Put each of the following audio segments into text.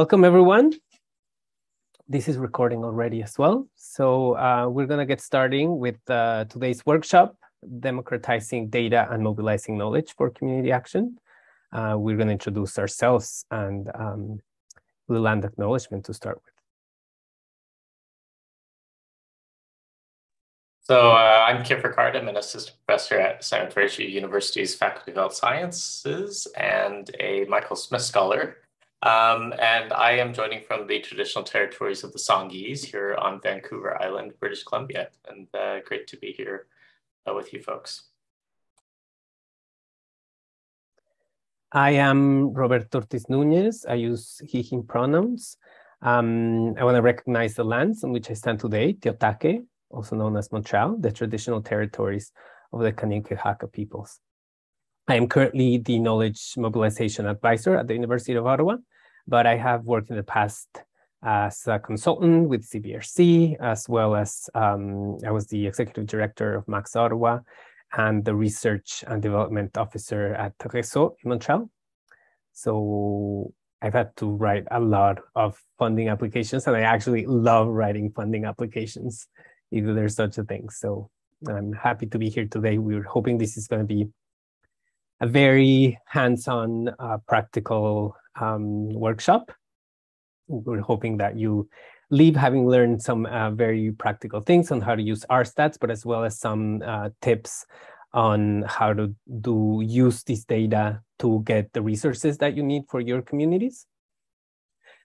Welcome, everyone. This is recording already as well. So we're going to get starting with today's workshop, Democratizing Data and Mobilizing Knowledge for Community Action. We're going to introduce ourselves and a little land acknowledgement to start with. So I'm Kiffer Card. I'm an assistant professor at Simon Fraser University's Faculty of Health Sciences and a Michael Smith Scholar. And I am joining from the traditional territories of the Songhees here on Vancouver Island, British Columbia. And great to be here with you folks. I am Roberto Ortiz Núñez. I use he, him pronouns. I want to recognize the lands on which I stand today, Tiohtià:ke, also known as Montreal, the traditional territories of the Kanien'kehá:ka peoples. I am currently the Knowledge Mobilization Advisor at the University of Ottawa, but I have worked in the past as a consultant with CBRC, as well as I was the Executive Director of Max Ottawa and the Research and Development Officer at RÉZO in Montreal. So I've had to write a lot of funding applications, and I actually love writing funding applications, if there's such a thing. So I'm happy to be here today. We were hoping this is going to be a very hands-on, practical workshop. We're hoping that you leave having learned some very practical things on how to use OurStats, but as well as some tips on how to use this data to get the resources that you need for your communities.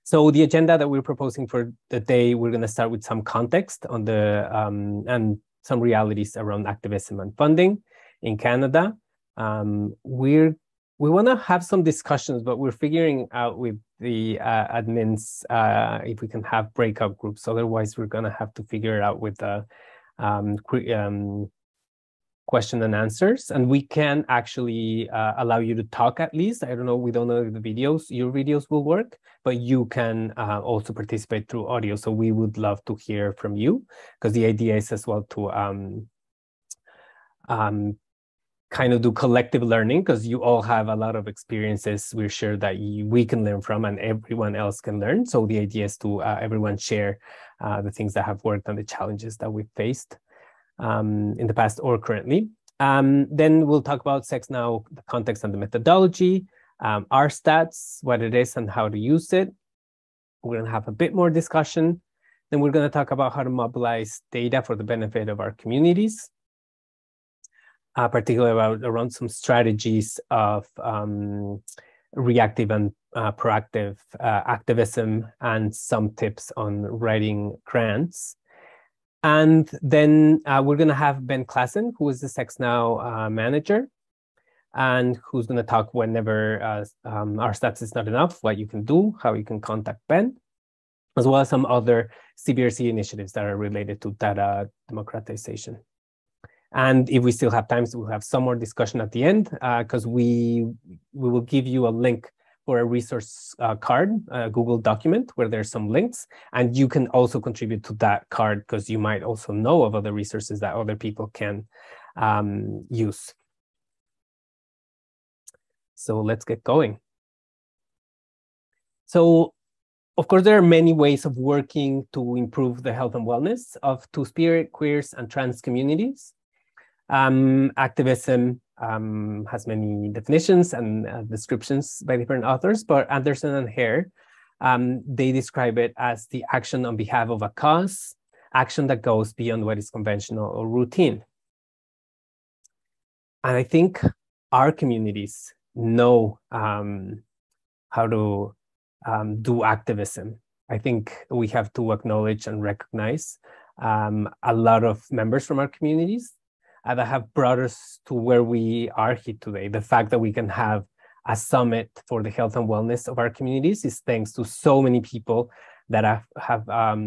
So the agenda that we're proposing for the day, we're going to start with some context on the and some realities around activism and funding in Canada. We want to have some discussions, but we're figuring out with the admins if we can have breakout groups. Otherwise, we're going to have to figure it out with the question and answers. And we can actually allow you to talk at least. I don't know, we don't know if the videos, your videos will work, but you can also participate through audio. So we would love to hear from you, because the idea is as well to kind of do collective learning, because you all have a lot of experiences we're sure that we can learn from and everyone else can learn. So the idea is to everyone share the things that have worked and the challenges that we've faced in the past or currently. Then we'll talk about Sex Now, the context and the methodology, OurStats, what it is and how to use it. We're going to have a bit more discussion. Then we're going to talk about how to mobilize data for the benefit of our communities. Particularly around some strategies of reactive and proactive activism and some tips on writing grants. And then we're going to have Ben Klassen, who is the Sex Now manager, and who's going to talk whenever OurStats is not enough, what you can do, how you can contact Ben, as well as some other CBRC initiatives that are related to data democratization. And if we still have time, so we'll have some more discussion at the end, because we will give you a link for a resource card, a Google document where there's some links. And you can also contribute to that card, because you might also know of other resources that other people can use. So let's get going. So, of course, there are many ways of working to improve the health and wellness of two-spirit, queers, and trans communities. Activism has many definitions and descriptions by different authors, but Anderson and Hare, they describe it as the action on behalf of a cause, action that goes beyond what is conventional or routine. And I think our communities know how to do activism. I think we have to acknowledge and recognize a lot of members from our communities that have brought us to where we are here today. The fact that we can have a summit for the health and wellness of our communities is thanks to so many people that have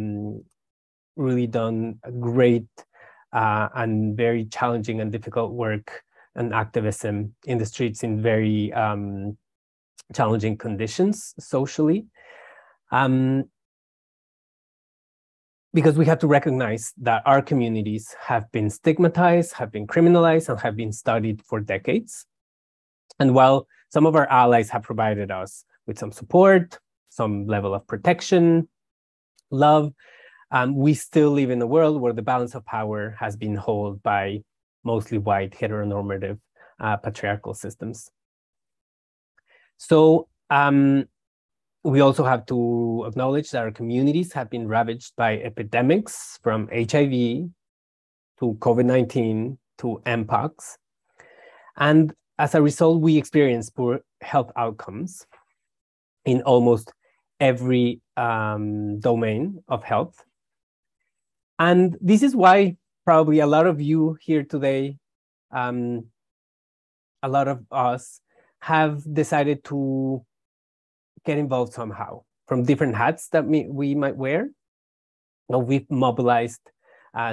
really done great and very challenging and difficult work and activism in the streets in very challenging conditions socially. Because we have to recognize that our communities have been stigmatized, have been criminalized, and have been studied for decades. And while some of our allies have provided us with some support, some level of protection, love. We still live in a world where the balance of power has been held by mostly white, heteronormative, patriarchal systems. So we also have to acknowledge that our communities have been ravaged by epidemics from HIV to COVID-19 to MPOX. And as a result, we experience poor health outcomes in almost every domain of health. And this is why probably a lot of you here today, a lot of us have decided to get involved somehow from different hats that we might wear. Now we've mobilized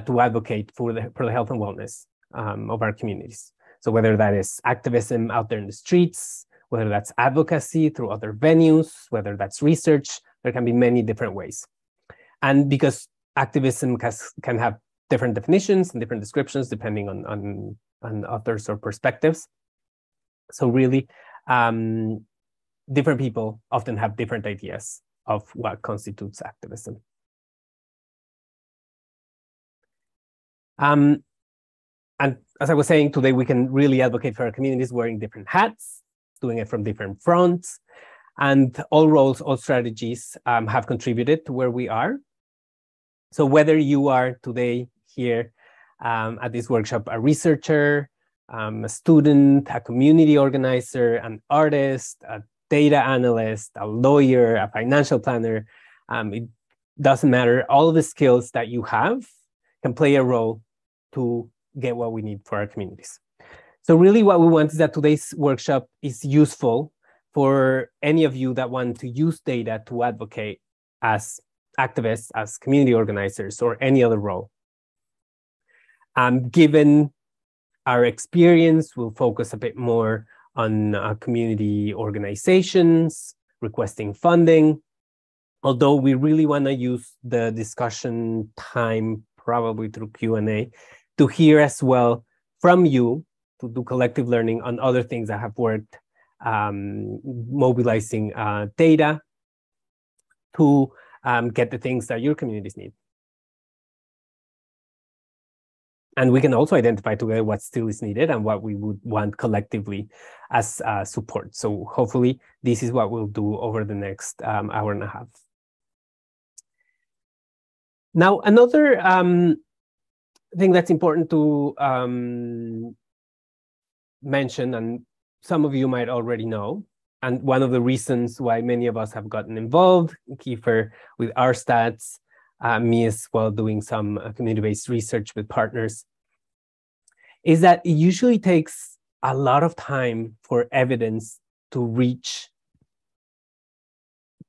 to advocate for the health and wellness of our communities. So whether that is activism out there in the streets, whether that's advocacy through other venues, whether that's research, there can be many different ways. And because activism can have different definitions and different descriptions depending on authors or perspectives. So really, different people often have different ideas of what constitutes activism. And as I was saying, today we can really advocate for our communities wearing different hats, doing it from different fronts, and all roles, all strategies have contributed to where we are. So whether you are today here at this workshop, a researcher, a student, a community organizer, an artist, a data analyst, a lawyer, a financial planner, it doesn't matter. All of the skills that you have can play a role to get what we need for our communities. So really what we want is that today's workshop is useful for any of you that want to use data to advocate as activists, as community organizers, or any other role. Given our experience, we'll focus a bit more on community organizations, requesting funding, although we really want to use the discussion time, probably through Q&A, to hear as well from you, to do collective learning on other things that have worked, mobilizing data to get the things that your communities need. And we can also identify together what still is needed and what we would want collectively as support. So hopefully this is what we'll do over the next hour and a half. Now, another thing that's important to mention, and some of you might already know, and one of the reasons why many of us have gotten involved, Kiffer with OurStats, me as well doing some community-based research with partners, is that it usually takes a lot of time for evidence to reach,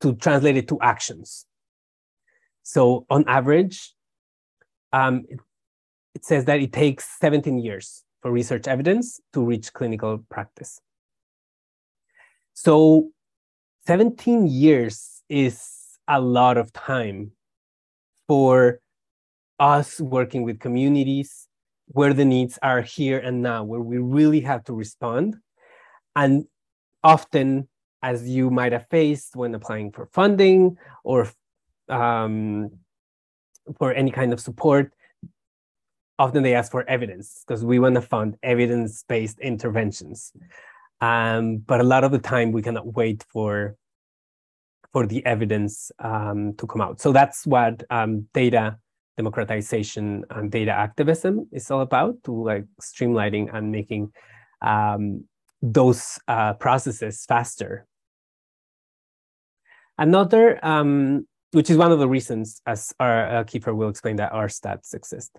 to translate it to actions. So on average, it says that it takes 17 years for research evidence to reach clinical practice. So 17 years is a lot of time for us working with communities where the needs are here and now, where we really have to respond. And often, as you might have faced when applying for funding or for any kind of support, often they ask for evidence because we want to fund evidence-based interventions. But a lot of the time we cannot wait for the evidence to come out. So that's what data democratization and data activism is all about, to like streamlining and making those processes faster. Another, which is one of the reasons, as our Kiffer will explain, that our stats exist.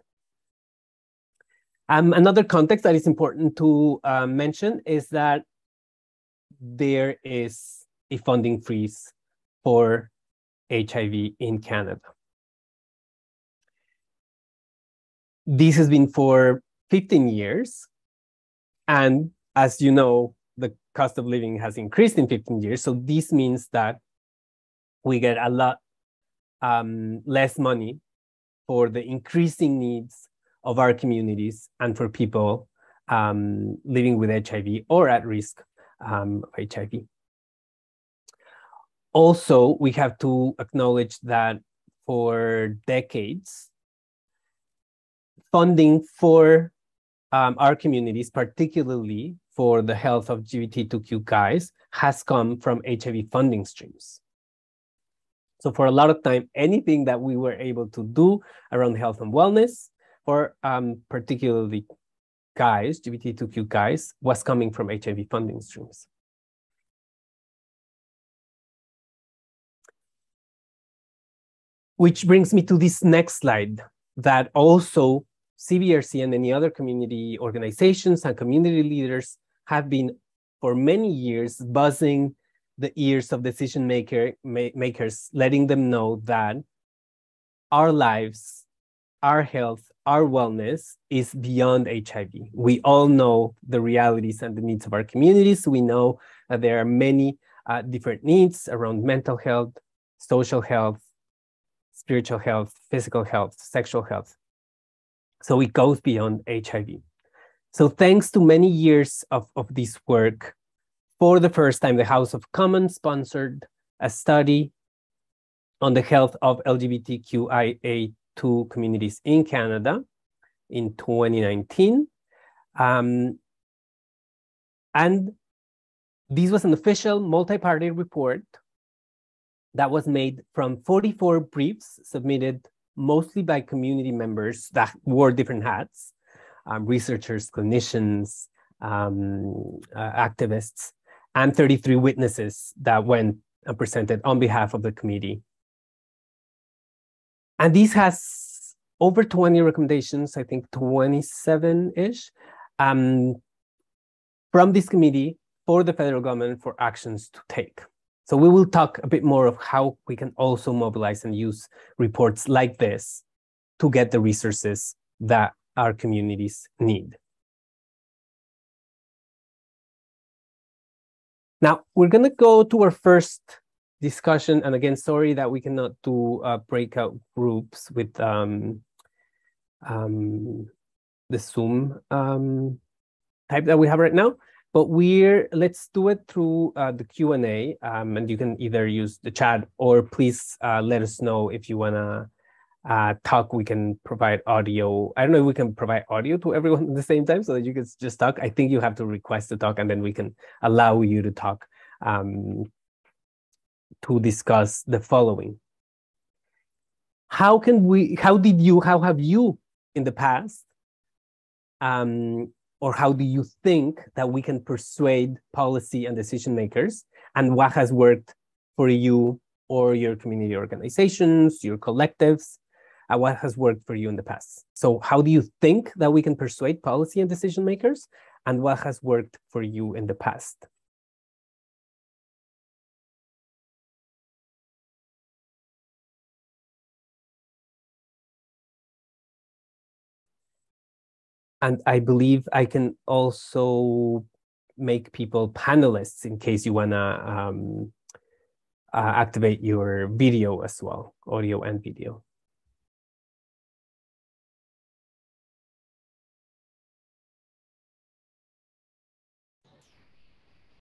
Another context that is important to mention is that there is a funding freeze for HIV in Canada. This has been for 15 years. And as you know, the cost of living has increased in 15 years. So this means that we get a lot less money for the increasing needs of our communities and for people living with HIV or at risk of HIV. Also, we have to acknowledge that for decades, funding for our communities, particularly for the health of LGBTQ guys, has come from HIV funding streams. So for a lot of time, anything that we were able to do around health and wellness for particularly guys, LGBTQ guys, was coming from HIV funding streams. Which brings me to this next slide, that also CBRC and many other community organizations and community leaders have been for many years buzzing the ears of decision makers, letting them know that our lives, our health, our wellness is beyond HIV. We all know the realities and the needs of our communities. We know that there are many different needs around mental health, social health, spiritual health, physical health, sexual health. So it goes beyond HIV. So thanks to many years of this work, for the first time, the House of Commons sponsored a study on the health of LGBTQIA2 communities in Canada in 2019. And this was an official multi-party report that was made from 44 briefs submitted mostly by community members that wore different hats, researchers, clinicians, activists, and 33 witnesses that went and presented on behalf of the committee. And this has over 20 recommendations, I think 27-ish, from this committee for the federal government for actions to take. So we will talk a bit more of how we can also mobilize and use reports like this to get the resources that our communities need. Now, we're going to go to our first discussion. And again, sorry that we cannot do breakout groups with the Zoom type that we have right now. But let's do it through the Q&A. And you can either use the chat or please let us know if you want to talk. We can provide audio. I don't know if we can provide audio to everyone at the same time so that you can just talk. I think you have to request to talk and then we can allow you to talk to discuss the following. How have you in the past or how do you think that we can persuade policy and decision makers, and what has worked for you or your community organizations, your collectives? What has worked for you in the past? So how do you think that we can persuade policy and decision makers, and what has worked for you in the past? And I believe I can also make people panelists in case you wanna activate your video as well, audio and video.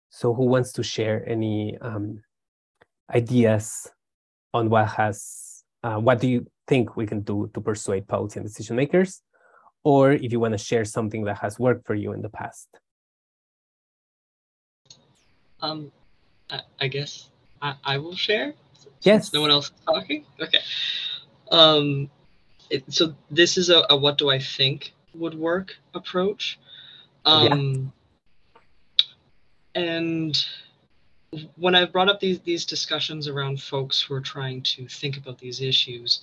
So who wants to share any ideas on what do you think we can do to persuade policy and decision makers? Or if you want to share something that has worked for you in the past. I guess I will share. Yes. No one else is talking? Okay. So this is a what do I think would work approach. And when I've brought up these discussions around folks who are trying to think about these issues,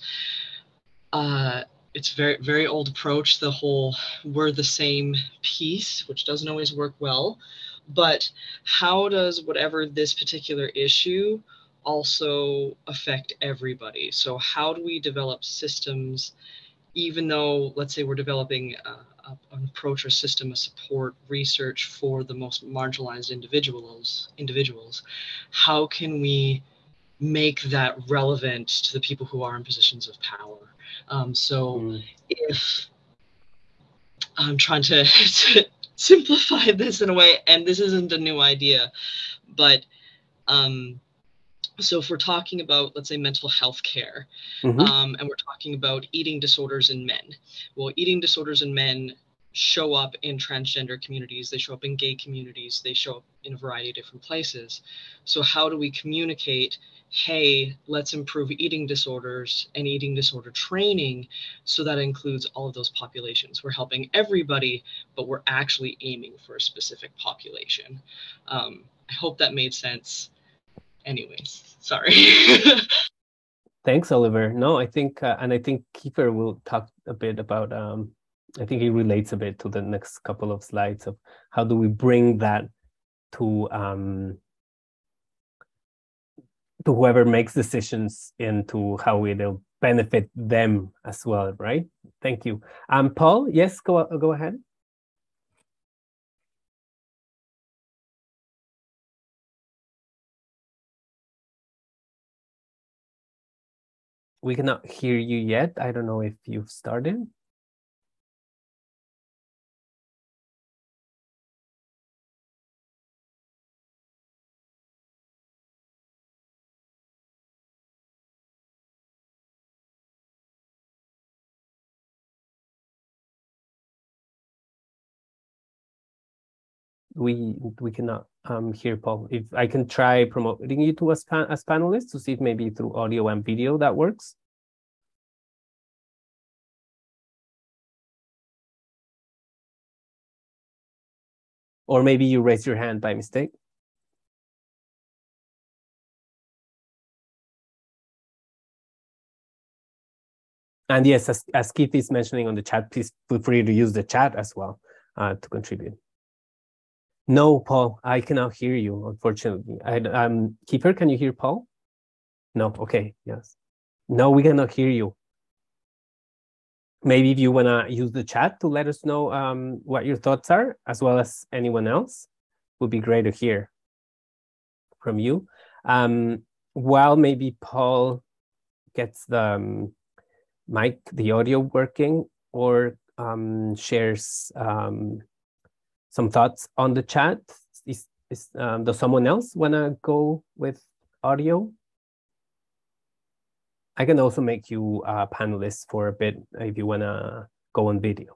it's very, very old approach, the whole we're the same piece, which doesn't always work well. But how does whatever this particular issue also affect everybody? So how do we develop systems, even though, let's say, we're developing an approach or system of support research for the most marginalized individuals, how can we make that relevant to the people who are in positions of power? If I'm trying to simplify this in a way, and this isn't a new idea, but So if we're talking about, let's say, mental health care, and we're talking about eating disorders in men, well, eating disorders in men show up in transgender communities, they show up in gay communities, they show up in a variety of different places. So how do we communicate, hey, let's improve eating disorders and eating disorder training so that includes all of those populations? We're helping everybody, but we're actually aiming for a specific population. I hope that made sense. Anyways, sorry. Thanks, Oliver. No, I think, and I think Kiffer will talk a bit about, I think it relates a bit to the next couple of slides of how do we bring that to whoever makes decisions into how we will benefit them as well, right? Thank you. Paul, yes, go ahead. We cannot hear you yet. I don't know if you've started. We cannot hear Paul. If I can try promoting you to as panelists to see if maybe through audio and video that works. Or maybe you raise your hand by mistake. And yes, as Keith is mentioning on the chat, please feel free to use the chat as well to contribute. No, Paul, I cannot hear you, unfortunately. Kiffer, can you hear Paul? No, okay, yes. No, we cannot hear you. Maybe if you wanna use the chat to let us know what your thoughts are, as well as anyone else, would be great to hear from you. While maybe Paul gets the mic, the audio working, or shares some thoughts on the chat. Does someone else wanna go with audio? I can also make you a panelist for a bit if you wanna go on video.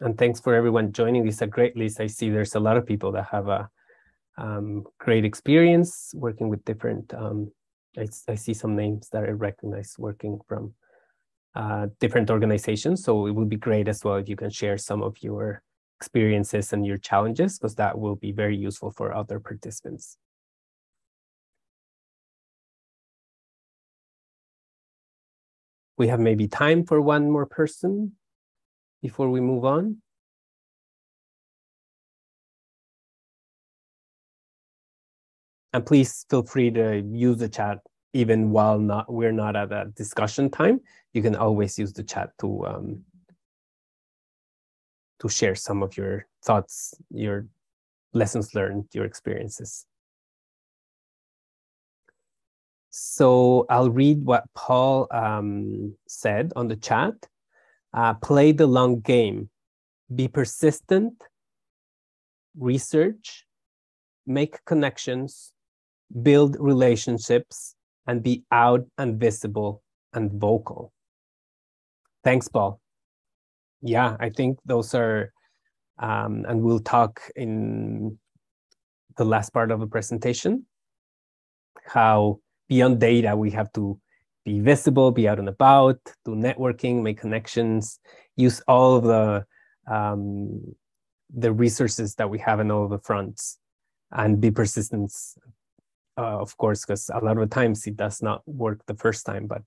And thanks for everyone joining. This is a great list. I see there's a lot of people that have a great experience working with different, I see some names that I recognize working from different organizations. So it would be great as well if you can share some of your experiences and your challenges, because that will be very useful for other participants. We have maybe time for one more person before we move on. And please feel free to use the chat even while we're not at a discussion time. You can always use the chat to share some of your thoughts, your lessons learned, your experiences. So I'll read what Paul said on the chat. Play the long game, be persistent, research, make connections, build relationships, and be out and visible and vocal. Thanks, Paul. Yeah, I think those are, and we'll talk in the last part of the presentation, how beyond data we have to be visible, be out and about, do networking, make connections, use all of the resources that we have in all of the fronts, and be persistent, of course, because a lot of times it does not work the first time, but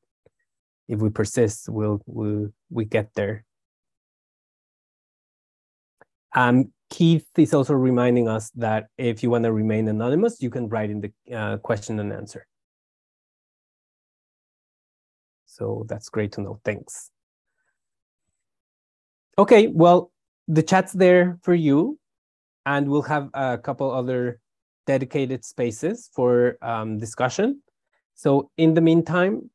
if we persist, we get there. Keith is also reminding us that if you want to remain anonymous, you can write in the question and answer. So that's great to know, thanks. Okay, well, the chat's there for you. And we'll have a couple other dedicated spaces for discussion. So in the meantime,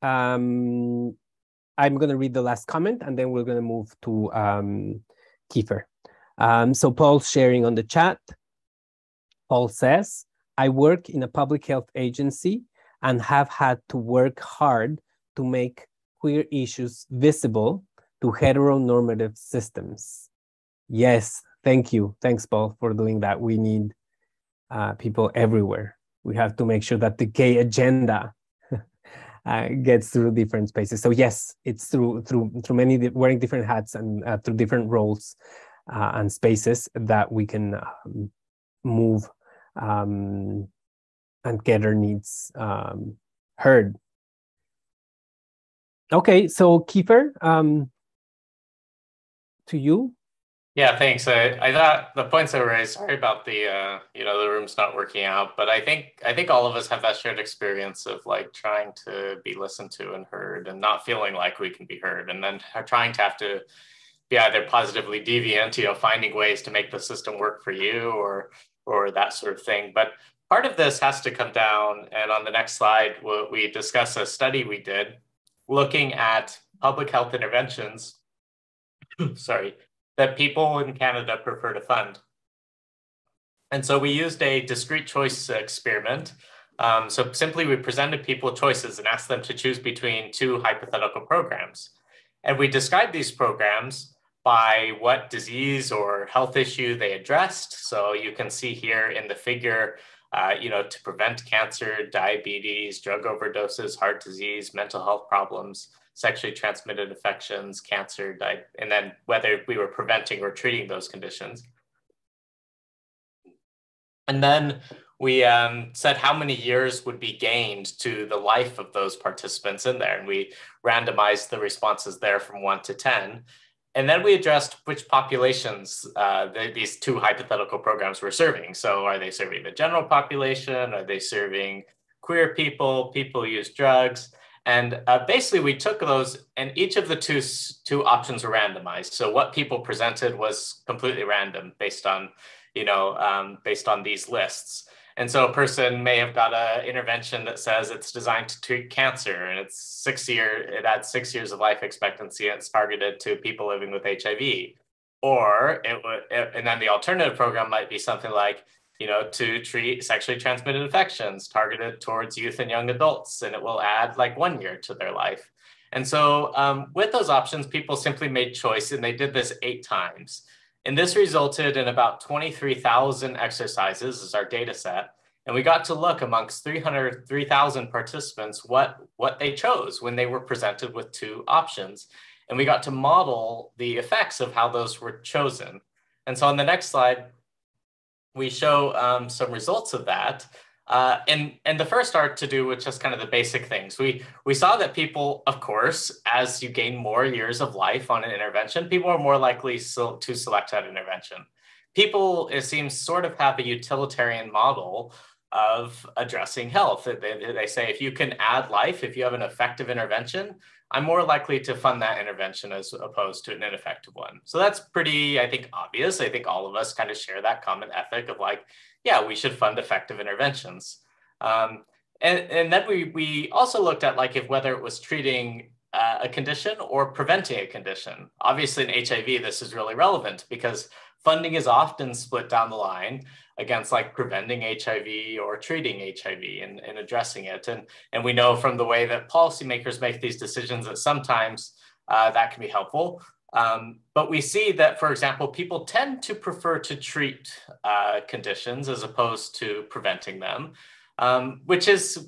I'm going to read the last comment, and then we're going to move to Kiffer. So Paul's sharing on the chat. Paul says, I work in a public health agency and have had to work hard to make queer issues visible to heteronormative systems. Yes, thank you. Thanks, Paul, for doing that. We need people everywhere. We have to make sure that the gay agenda gets through different spaces. So yes, it's through many, wearing different hats and through different roles and spaces that we can move and get our needs heard. Okay, so Kiffer, to you. Yeah, thanks. I thought the points I raised, sorry about the you know, the room's not working out, but I think all of us have that shared experience of like trying to be listened to and heard, and not feeling like we can be heard, and then trying to have to be either positively deviant, you know, finding ways to make the system work for you, or that sort of thing. But part of this has to come down, and on the next slide, we discuss a study we did looking at public health interventions, sorry, that people in Canada prefer to fund. And so we used a discrete choice experiment. So simply we presented people choices and asked them to choose between two hypothetical programs. And we described these programs by what disease or health issue they addressed. So you can see here in the figure, you know, to prevent cancer, diabetes, drug overdoses, heart disease, mental health problems, sexually transmitted infections, cancer, and then whether we were preventing or treating those conditions. And then we said how many years would be gained to the life of those participants in there. And we randomized the responses there from 1 to 10. And then we addressed which populations these two hypothetical programs were serving. So are they serving the general population? Are they serving queer people, people who use drugs? And basically we took those, and each of the two options were randomized. So what people presented was completely random based on, you know, based on these lists. And so a person may have got an intervention that says it's designed to treat cancer, and it's it adds 6 years of life expectancy, and it's targeted to people living with HIV. Or it would, and then the alternative program might be something like, you know, to treat sexually transmitted infections targeted towards youth and young adults, and it will add like 1 year to their life. And so with those options, people simply made choice, and they did this 8 times. And this resulted in about 23,000 exercises as our data set. And we got to look amongst 3,000 participants what they chose when they were presented with two options. And we got to model the effects of how those were chosen. And so on the next slide, we show some results of that. And the first are to do with just kind of the basic things. We saw that people, of course, as you gain more years of life on an intervention, people are more likely to select that intervention. People, it seems, sort of have a utilitarian model of addressing health. They say, if you can add life, if you have an effective intervention, I'm more likely to fund that intervention as opposed to an ineffective one. So that's pretty, I think, obvious. I think all of us kind of share that common ethic of like, yeah, we should fund effective interventions. And then we also looked at like if whether it was treating a condition or preventing a condition. Obviously in HIV, this is really relevant because funding is often split down the line against like preventing HIV or treating HIV and addressing it. And we know from the way that policymakers make these decisions that sometimes that can be helpful. But we see that, for example, people tend to prefer to treat conditions as opposed to preventing them, which is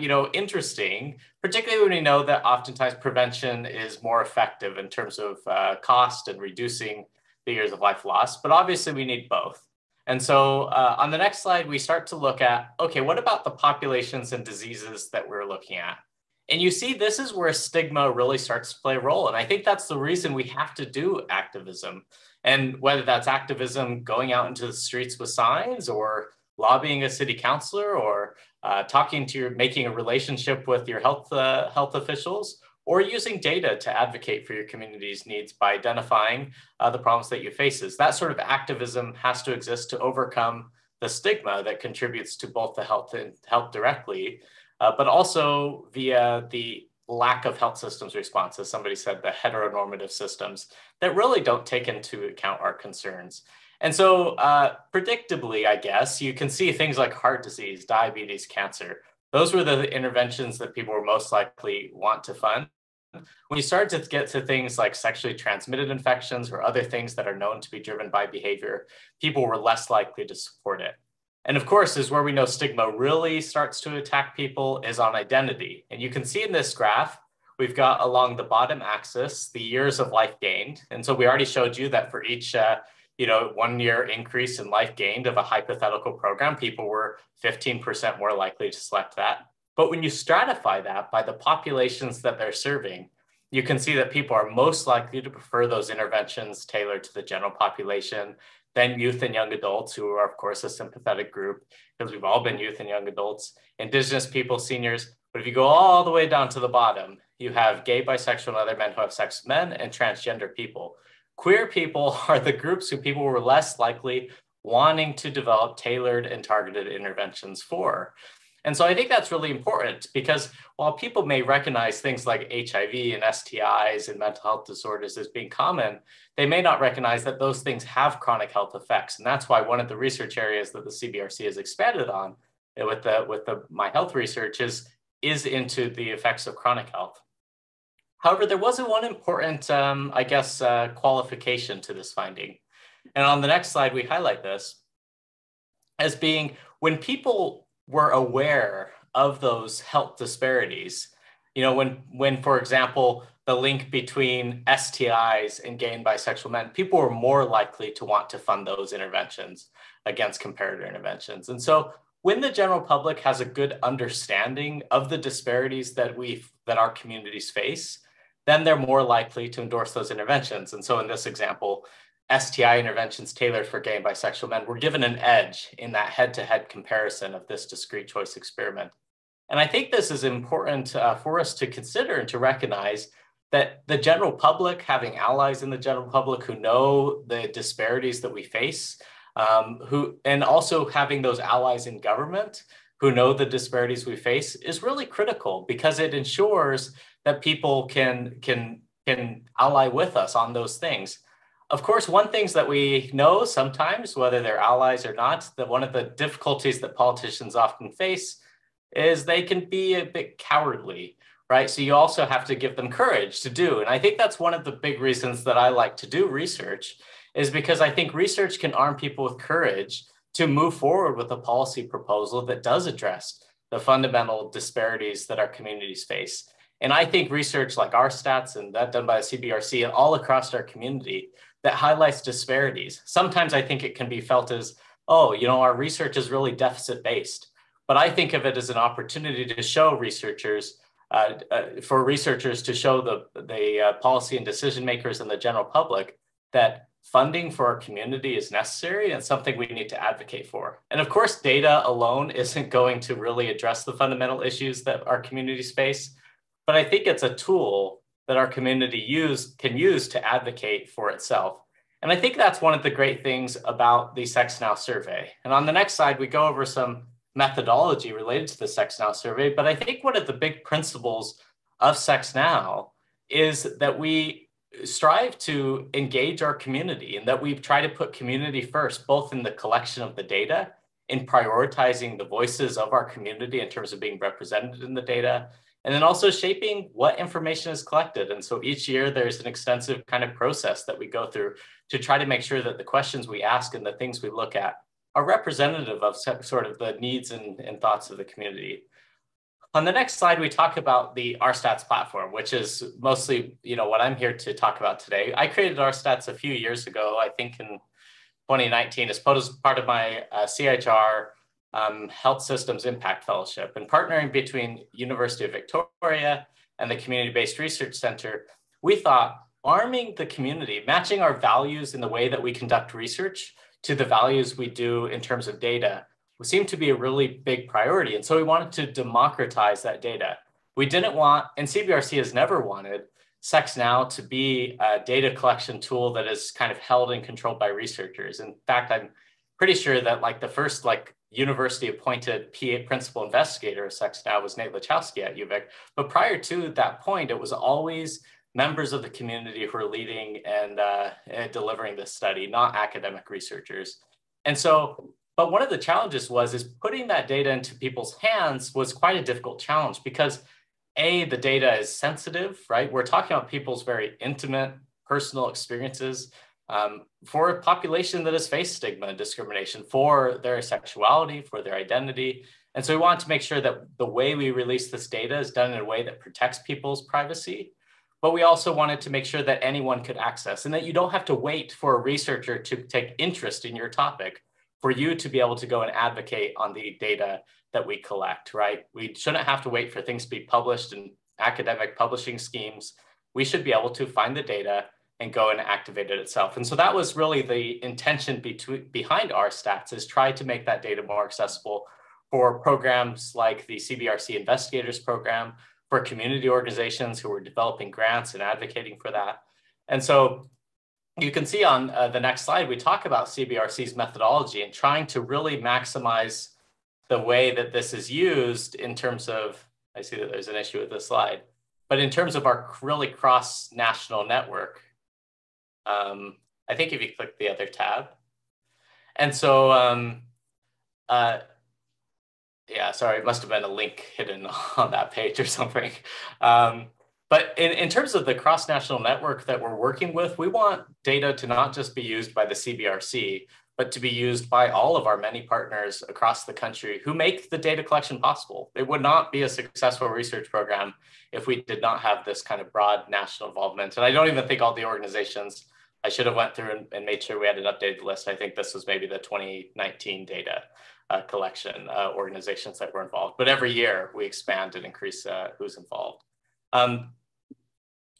you know, interesting, particularly when we know that oftentimes prevention is more effective in terms of cost and reducing the years of life lost. But obviously, we need both. And so on the next slide, we start to look at, okay, what about the populations and diseases that we're looking at? And you see, this is where stigma really starts to play a role. And I think that's the reason we have to do activism. And whether that's activism going out into the streets with signs, or lobbying a city councilor, or talking to making a relationship with your health officials, or using data to advocate for your community's needs by identifying the problems that you face. That sort of activism has to exist to overcome the stigma that contributes to both the health and health directly, but also via the lack of health systems response, as somebody said, the heteronormative systems that really don't take into account our concerns. And so predictably, I guess, you can see things like heart disease, diabetes, cancer. Those were the interventions that people were most likely want to fund. When you start to get to things like sexually transmitted infections or other things that are known to be driven by behavior, people were less likely to support it. And of course, is where we know stigma really starts to attack people is on identity. And you can see in this graph, we've got along the bottom axis, the years of life gained. And so we already showed you that for each 1 year increase in life gained of a hypothetical program, people were 15% more likely to select that. But when you stratify that by the populations that they're serving, you can see that people are most likely to prefer those interventions tailored to the general population than youth and young adults, who are, of course, a sympathetic group, because we've all been youth and young adults, Indigenous people, seniors. But if you go all the way down to the bottom, you have gay, bisexual, and other men who have sex with men, and transgender people. Queer people are the groups who people were less likely wanting to develop tailored and targeted interventions for. And so I think that's really important, because while people may recognize things like HIV and STIs and mental health disorders as being common, they may not recognize that those things have chronic health effects. And that's why one of the research areas that the CBRC has expanded on with the My Health research is into the effects of chronic health. However, there wasn't one important, qualification to this finding. And on the next slide, we highlight this as being when people were aware of those health disparities, when, for example, the link between STIs and gay and bisexual men, people were more likely to want to fund those interventions against comparator interventions. And so when the general public has a good understanding of the disparities that our communities face, then they're more likely to endorse those interventions. And so in this example, STI interventions tailored for gay and bisexual men were given an edge in that head-to-head comparison of this discrete choice experiment. And I think this is important for us to consider and to recognize that the general public, having allies in the general public who know the disparities that we face, and also having those allies in government who know the disparities we face is really critical, because it ensures that people can ally with us on those things. Of course, one thing that we know sometimes, whether they're allies or not, that one of the difficulties that politicians often face is they can be a bit cowardly, right? So you also have to give them courage to do. And I think that's one of the big reasons that I like to do research, is because I think research can arm people with courage to move forward with a policy proposal that does address the fundamental disparities that our communities face. And I think research like OurStats and that done by the CBRC and all across our community that highlights disparities. Sometimes I think it can be felt as, oh, our research is really deficit-based. But I think of it as an opportunity to show researchers, for researchers to show the policy and decision makers and the general public that funding for our community is necessary and something we need to advocate for. And of course, data alone isn't going to really address the fundamental issues that our communities face, but I think it's a tool that our community can use to advocate for itself. And I think that's one of the great things about the Sex Now survey. And on the next slide, we go over some methodology related to the Sex Now survey, but I think one of the big principles of Sex Now is that we strive to engage our community, and that we try to put community first, both in the collection of the data, in prioritizing the voices of our community in terms of being represented in the data, and then also shaping what information is collected. And so each year there's an extensive kind of process that we go through to try to make sure that the questions we ask and the things we look at are representative of sort of the needs and thoughts of the community. On the next slide, we talk about the OurStats platform, which is mostly, what I'm here to talk about today. I created OurStats a few years ago, I think in 2019, as part of my CHR Health Systems Impact Fellowship, and partnering between University of Victoria and the Community-Based Research Center. We thought arming the community, matching our values in the way that we conduct research to the values we do in terms of data, seemed to be a really big priority. And so we wanted to democratize that data. We didn't want, and CBRC has never wanted, Sex Now to be a data collection tool that is kind of held and controlled by researchers. In fact, I'm pretty sure that like the first like university appointed PA principal investigator of Sex Now was Nate Lachowsky at UVic. But prior to that point, it was always members of the community who are leading and delivering this study, not academic researchers. And so, but one of the challenges is putting that data into people's hands was quite a difficult challenge because A, the data is sensitive, right? We're talking about people's very intimate personal experiences for a population that has faced stigma and discrimination for their sexuality, for their identity. And so we want to make sure that the way we release this data is done in a way that protects people's privacy, but we also wanted to make sure that anyone could access and that you don't have to wait for a researcher to take interest in your topic for you to be able to go and advocate on the data that we collect, right? We shouldn't have to wait for things to be published in academic publishing schemes. We should be able to find the data and go and activate it itself. And so that was really the intention behind OurStats, is try to make that data more accessible for programs like the CBRC Investigators Program, for community organizations who were developing grants and advocating for that. And so you can see on the next slide, we talk about CBRC's methodology and trying to really maximize the way that this is used in terms of, I see that there's an issue with this slide, but in terms of our really cross-national network, I think if you click the other tab. And so, yeah, sorry, it must have been a link hidden on that page or something. But in terms of the cross-national network that we're working with, we want data to not just be used by the CBRC, but to be used by all of our many partners across the country who make the data collection possible. It would not be a successful research program if we did not have this kind of broad national involvement. And I don't even think all the organizations, I should have went through and made sure we had an updated list. I think this was maybe the 2019 data collection organizations that were involved. But every year we expand and increase who's involved.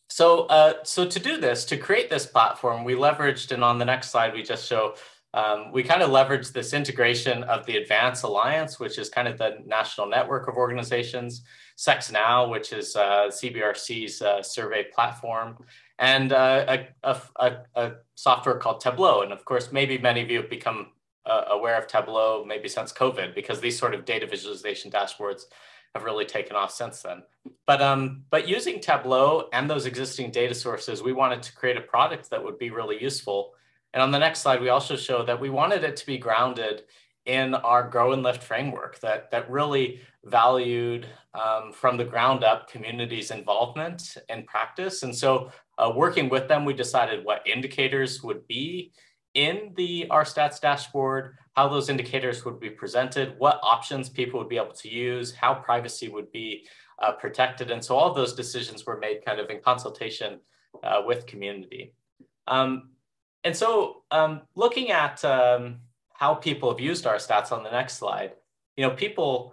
So to do this, to create this platform, we leveraged, and on the next slide, we just show, we kind of leveraged this integration of the Advance Alliance, which is kind of the national network of organizations, Sex Now, which is CBRC's survey platform, and a software called Tableau. And of course, maybe many of you have become aware of Tableau maybe since COVID, because these sort of data visualization dashboards have really taken off since then. But using Tableau and those existing data sources, we wanted to create a product that would be really useful. And on the next slide, we also show that we wanted it to be grounded in our Grow and Lift framework that really valued from the ground up communities' involvement and practice. And so working with them, we decided what indicators would be in the OurStats dashboard, how those indicators would be presented, what options people would be able to use, how privacy would be protected. And so all of those decisions were made kind of in consultation with community. And so looking at how people have used OurStats on the next slide, you know, people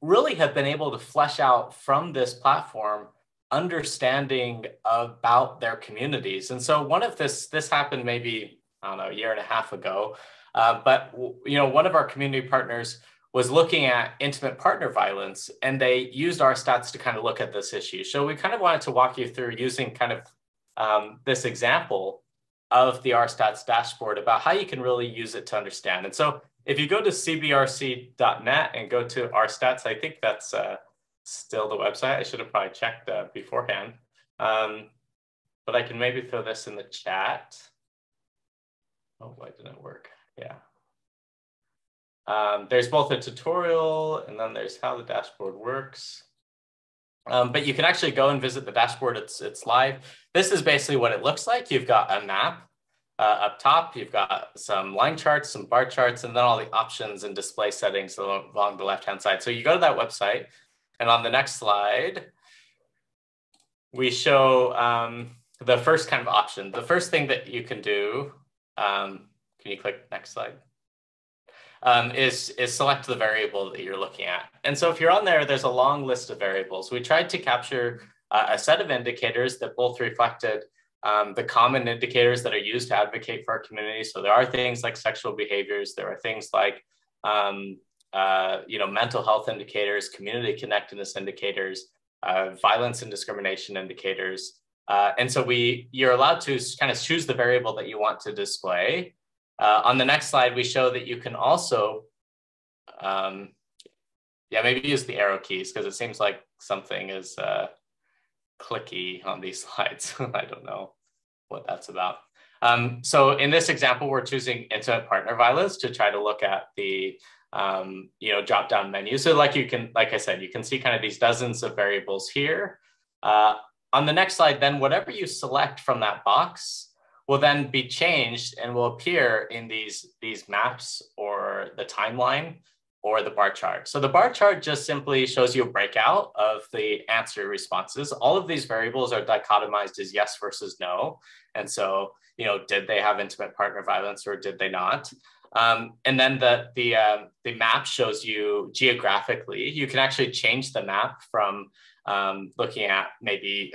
really have been able to flesh out from this platform understanding about their communities. And so one of this happened maybe, I don't know, a year and a half ago, but you know, one of our community partners was looking at intimate partner violence, and they used OurStats to kind of look at this issue. So we kind of wanted to walk you through using kind of this example of the OurStats dashboard about how you can really use it to understand. And so if you go to cbrc.net and go to OurStats, I think that's still the website. I should have probably checked beforehand, but I can maybe throw this in the chat. Oh, why didn't it work? Yeah. There's both a tutorial and then there's how the dashboard works. But you can actually go and visit the dashboard. It's live. This is basically what it looks like. You've got a map up top. You've got some line charts, some bar charts, and then all the options and display settings along the left-hand side. So you go to that website, and on the next slide, we show the first kind of option. The first thing that you can do, can you click next slide? Is select the variable that you're looking at. And so if you're on there, there's a long list of variables. We tried to capture a set of indicators that both reflected the common indicators that are used to advocate for our community. So there are things like sexual behaviors. There are things like mental health indicators, community connectedness indicators, violence and discrimination indicators. And so you're allowed to kind of choose the variable that you want to display. On the next slide, we show that you can also, yeah, maybe use the arrow keys because it seems like something is clicky on these slides. I don't know what that's about. So in this example, we're choosing intimate partner violence to try to look at the drop-down menu. So like I said, you can see kind of these dozens of variables here. On the next slide, then whatever you select from that box will then be changed and will appear in these maps or the timeline or the bar chart. So the bar chart just simply shows you a breakout of the answer responses. All of these variables are dichotomized as yes versus no. And so, did they have intimate partner violence or did they not? And then the map shows you geographically. You can actually change the map from looking at maybe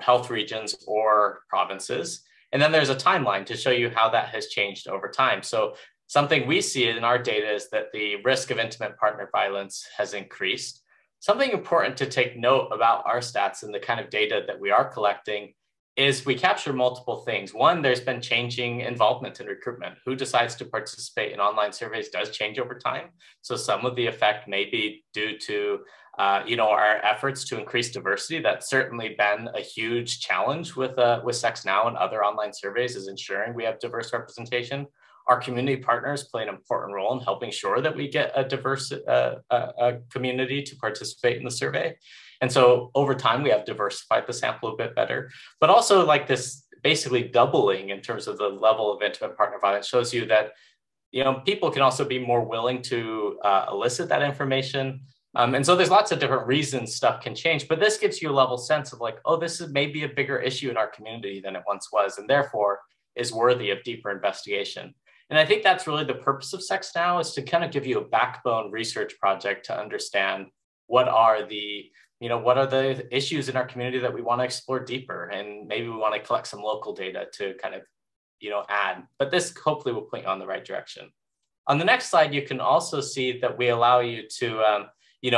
health regions or provinces. And then there's a timeline to show you how that has changed over time. So something we see in our data is that the risk of intimate partner violence has increased. Something important to take note about our stats and the kind of data that we are collecting is we capture multiple things. One, there's been changing involvement in recruitment. Who decides to participate in online surveys does change over time. So some of the effect may be due to our efforts to increase diversity. That's certainly been a huge challenge with Sex Now and other online surveys, is ensuring we have diverse representation. Our community partners play an important role in helping sure that we get a diverse community to participate in the survey. And so over time, we have diversified the sample a bit better, but also like this basically doubling in terms of the level of intimate partner violence shows you that, people can also be more willing to elicit that information. And so there's lots of different reasons stuff can change, but this gives you a level sense of like, oh, this is maybe a bigger issue in our community than it once was, and therefore is worthy of deeper investigation. And I think that's really the purpose of Sex Now, is to kind of give you a backbone research project to understand what are the issues in our community that we want to explore deeper, and maybe we want to collect some local data to kind of add. But this hopefully will point you in the right direction. On the next slide, you can also see that we allow you to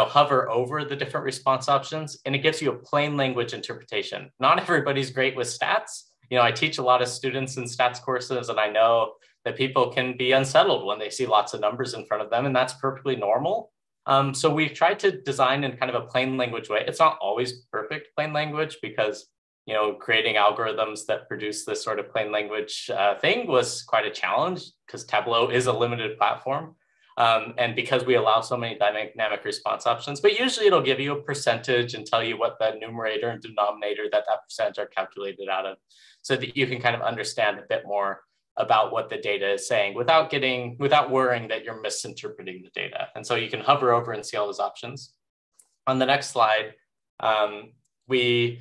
hover over the different response options, and it gives you a plain language interpretation. Not everybody's great with stats. I teach a lot of students in stats courses, and I know that people can be unsettled when they see lots of numbers in front of them, and that's perfectly normal. So we've tried to design in kind of a plain language way. It's not always perfect plain language, because creating algorithms that produce this sort of plain language thing was quite a challenge, because Tableau is a limited platform. And because we allow so many dynamic response options, but usually it'll give you a percentage and tell you what the numerator and denominator that percentage are calculated out of, so that you can kind of understand a bit more about what the data is saying without worrying that you're misinterpreting the data. And so you can hover over and see all those options. On the next slide, we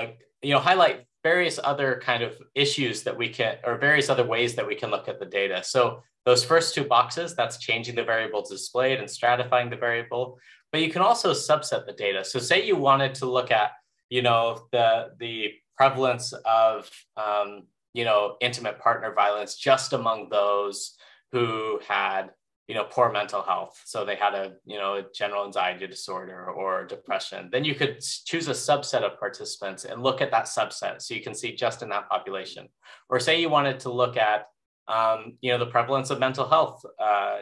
highlight various other kind of issues that we can, or various other ways that we can look at the data. So those first two boxes, that's changing the variable displayed and stratifying the variable, but you can also subset the data. So say you wanted to look at, the prevalence of, intimate partner violence just among those who had, poor mental health. So they had a, a general anxiety disorder or depression. Then you could choose a subset of participants and look at that subset. So you can see just in that population. Or say you wanted to look at, the prevalence of mental health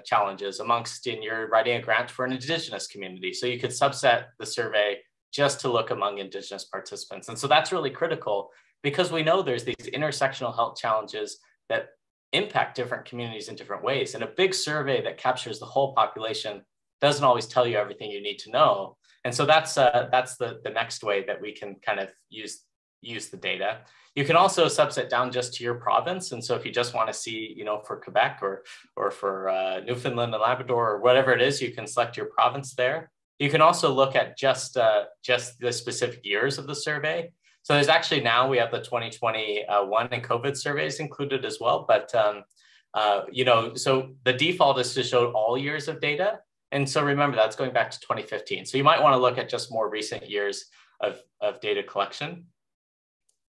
challenges amongst, and you're writing a grant for an Indigenous community. So you could subset the survey just to look among Indigenous participants. And so that's really critical, because we know there's these intersectional health challenges that impact different communities in different ways. And a big survey that captures the whole population doesn't always tell you everything you need to know. And so that's the next way that we can kind of use the data. You can also subset down just to your province. And so if you just want to see, for Quebec or for Newfoundland and Labrador or whatever it is, you can select your province there. You can also look at just the specific years of the survey. So there's actually now we have the 2021 and COVID surveys included as well. But, so the default is to show all years of data. And so remember, that's going back to 2015. So you might want to look at just more recent years of data collection.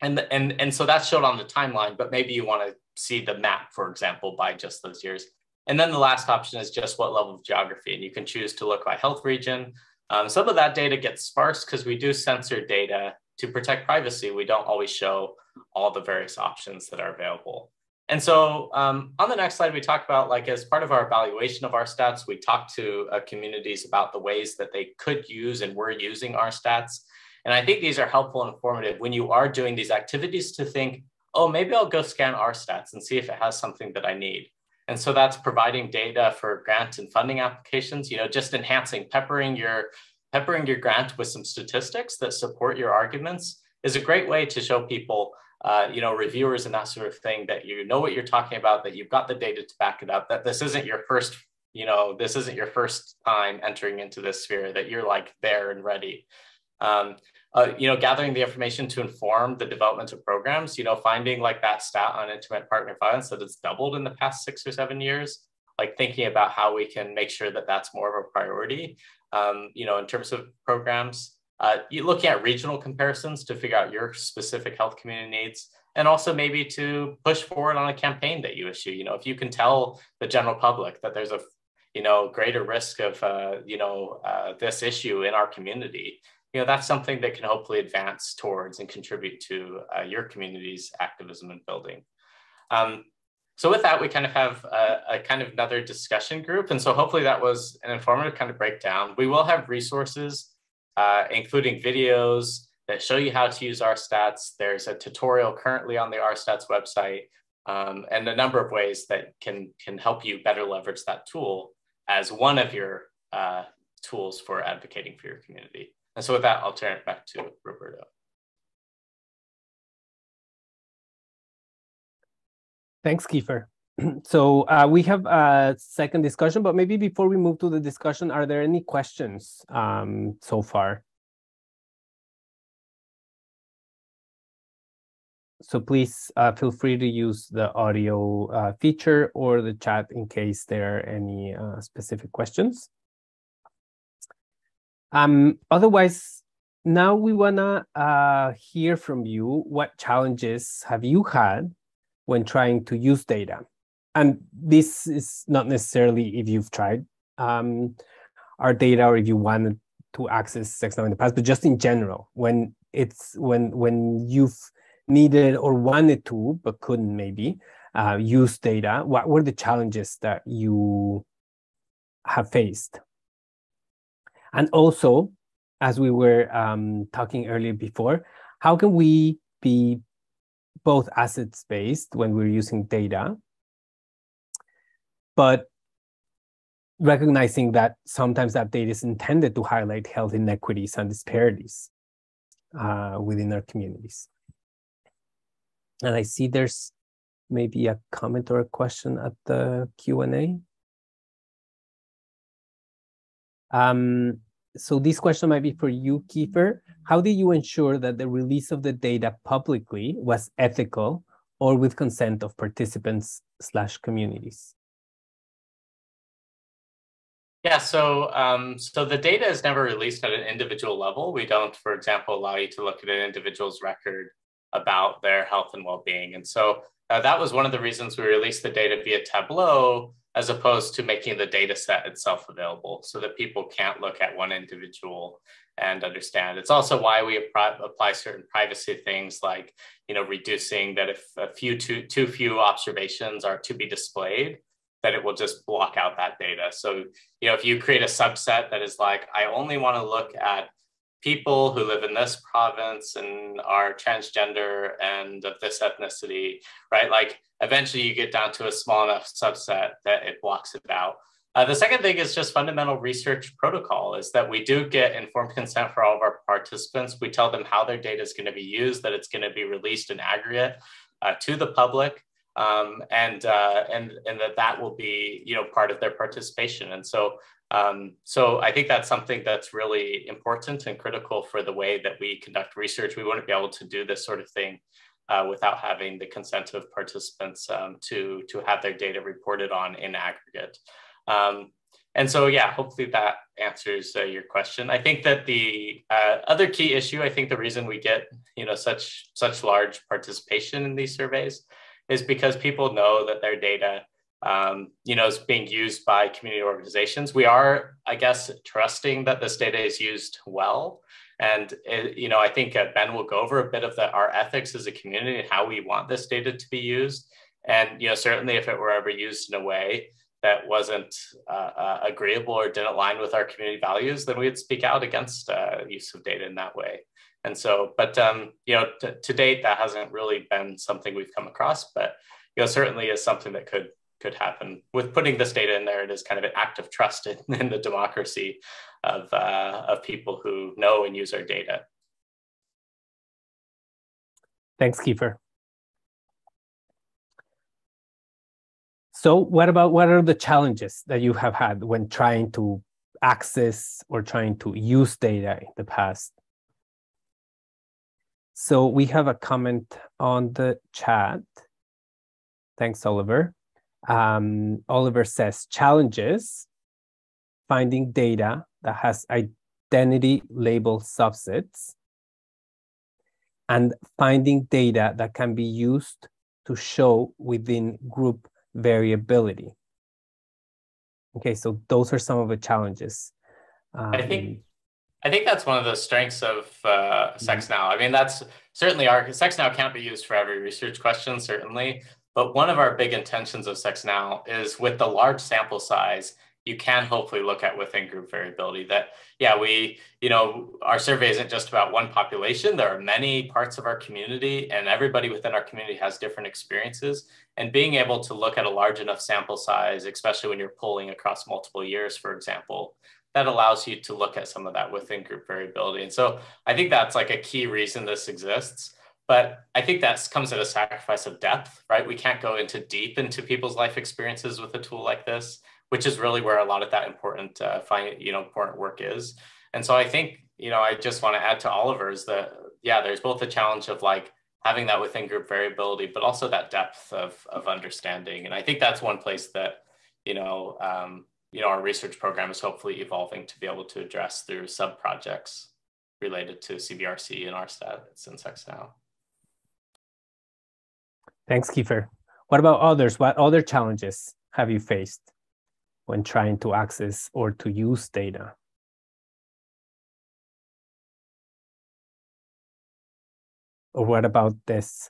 And so that's shown on the timeline, but maybe you want to see the map, for example, by just those years. And then the last option is just what level of geography. And you can choose to look by health region, Some of that data gets sparse because we do censor data to protect privacy. We don't always show all the various options that are available. And so on the next slide, we talk about, like, as part of our evaluation of OurStats, we talked to communities about the ways that they could use and were using OurStats. And I think these are helpful and informative when you are doing these activities to think, oh, maybe I'll go scan OurStats and see if it has something that I need. And so that's providing data for grant and funding applications, you know, just enhancing, peppering your grant with some statistics that support your arguments is a great way to show people, you know, reviewers and that sort of thing, that you know what you're talking about, that you've got the data to back it up, that this isn't your first, you know, this isn't your first time entering into this sphere, that you're like there and ready. You know, gathering the information to inform the development of programs, you know, finding like that stat on intimate partner violence that has doubled in the past 6 or 7 years, like thinking about how we can make sure that that's more of a priority, you know, in terms of programs. You're looking at regional comparisons to figure out your specific health community needs, and also maybe to push forward on a campaign that you issue. You know, if you can tell the general public that there's a, you know, greater risk of, you know, this issue in our community, you know, that's something that can hopefully advance towards and contribute to your community's activism and building. So with that, we kind of have a kind of another discussion group. And so hopefully that was an informative kind of breakdown. We will have resources, including videos that show you how to use OurStats. There's a tutorial currently on the OurStats website, and a number of ways that can help you better leverage that tool as one of your tools for advocating for your community. And so with that, I'll turn it back to Roberto. Thanks, Kiffer. So we have a second discussion, but maybe before we move to the discussion, are there any questions so far? So please feel free to use the audio feature or the chat in case there are any specific questions. Otherwise, now we wanna hear from you. What challenges have you had when trying to use data? And this is not necessarily if you've tried our data or if you wanted to access Sex Now in the past, but just in general, when it's when you've needed or wanted to but couldn't maybe use data. What were the challenges that you have faced? And also, as we were talking earlier before, how can we be both assets-based when we're using data, but recognizing that sometimes that data is intended to highlight health inequities and disparities within our communities? And I see there's maybe a comment or a question at the Q&A. So this question might be for you, Kiffer. How do you ensure that the release of the data publicly was ethical or with consent of participants / communities? Yeah, so so the data is never released at an individual level. We don't, for example, allow you to look at an individual's record about their health and well-being. And so that was one of the reasons we released the data via Tableau, as opposed to making the data set itself available so that people can't look at one individual and understand. It's also why we apply certain privacy things, like, you know, reducing that if a few too few observations are to be displayed, that it will just block out that data. So, you know, if you create a subset that is like, I only want to look at people who live in this province and are transgender and of this ethnicity, right? Like eventually you get down to a small enough subset that it blocks it out. The second thing is just fundamental research protocol is that we do get informed consent for all of our participants. We tell them how their data is going to be used, that it's going to be released in aggregate to the public. And that will be, you know, part of their participation. And so, so I think that's something that's really important and critical for the way that we conduct research. We wouldn't be able to do this sort of thing without having the consent of participants to have their data reported on in aggregate. And so, yeah, hopefully that answers your question. I think that the other key issue, I think the reason we get, you know, such large participation in these surveys is because people know that their data is being used by community organizations. We are, I guess, trusting that this data is used well. And, I think Ben will go over a bit of our ethics as a community and how we want this data to be used. And, certainly if it were ever used in a way that wasn't agreeable or didn't align with our community values, then we'd speak out against use of data in that way. And so, but, to date, that hasn't really been something we've come across, but, certainly is something that could happen. With putting this data in there, it is kind of an act of trust in the democracy of people who know and use our data. Thanks, Kiffer. So what are the challenges that you have had when trying to access or trying to use data in the past? So we have a comment on the chat. Thanks, Oliver. Oliver says, challenges, finding data that has identity label subsets and finding data that can be used to show within group variability. Okay, so those are some of the challenges. I think that's one of the strengths of Sex Now. I mean, that's certainly our Sex Now can't be used for every research question, certainly. But one of our big intentions of Sex Now is with the large sample size, you can hopefully look at within group variability that, yeah, we, our survey isn't just about one population. There are many parts of our community and everybody within our community has different experiences, and being able to look at a large enough sample size, especially when you're polling across multiple years, for example, that allows you to look at some of that within group variability. And so I think that's like a key reason this exists. But I think that comes at a sacrifice of depth, right? We can't go deep into people's life experiences with a tool like this, which is really where a lot of that important, important work is. And so I think, I just want to add to Oliver's that, yeah, there's both the challenge of like having that within group variability, but also that depth of understanding. And I think that's one place that, our research program is hopefully evolving to be able to address through sub-projects related to CBRC and OurStats and Sex Now. Thanks, Kiffer. What about others? What other challenges have you faced when trying to access or to use data? Or what about this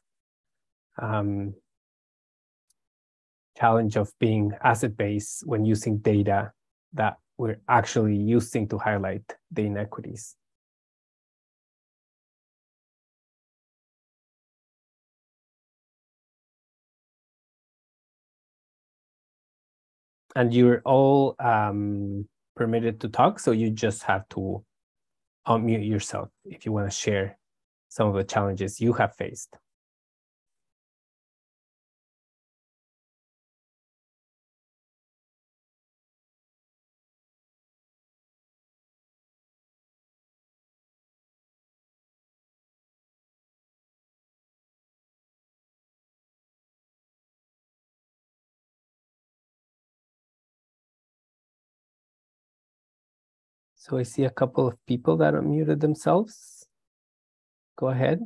challenge of being asset-based when using data that we're actually using to highlight the inequities? And you're all permitted to talk, so you just have to unmute yourself if you want to share some of the challenges you have faced. So I see a couple of people that unmuted themselves. Go ahead.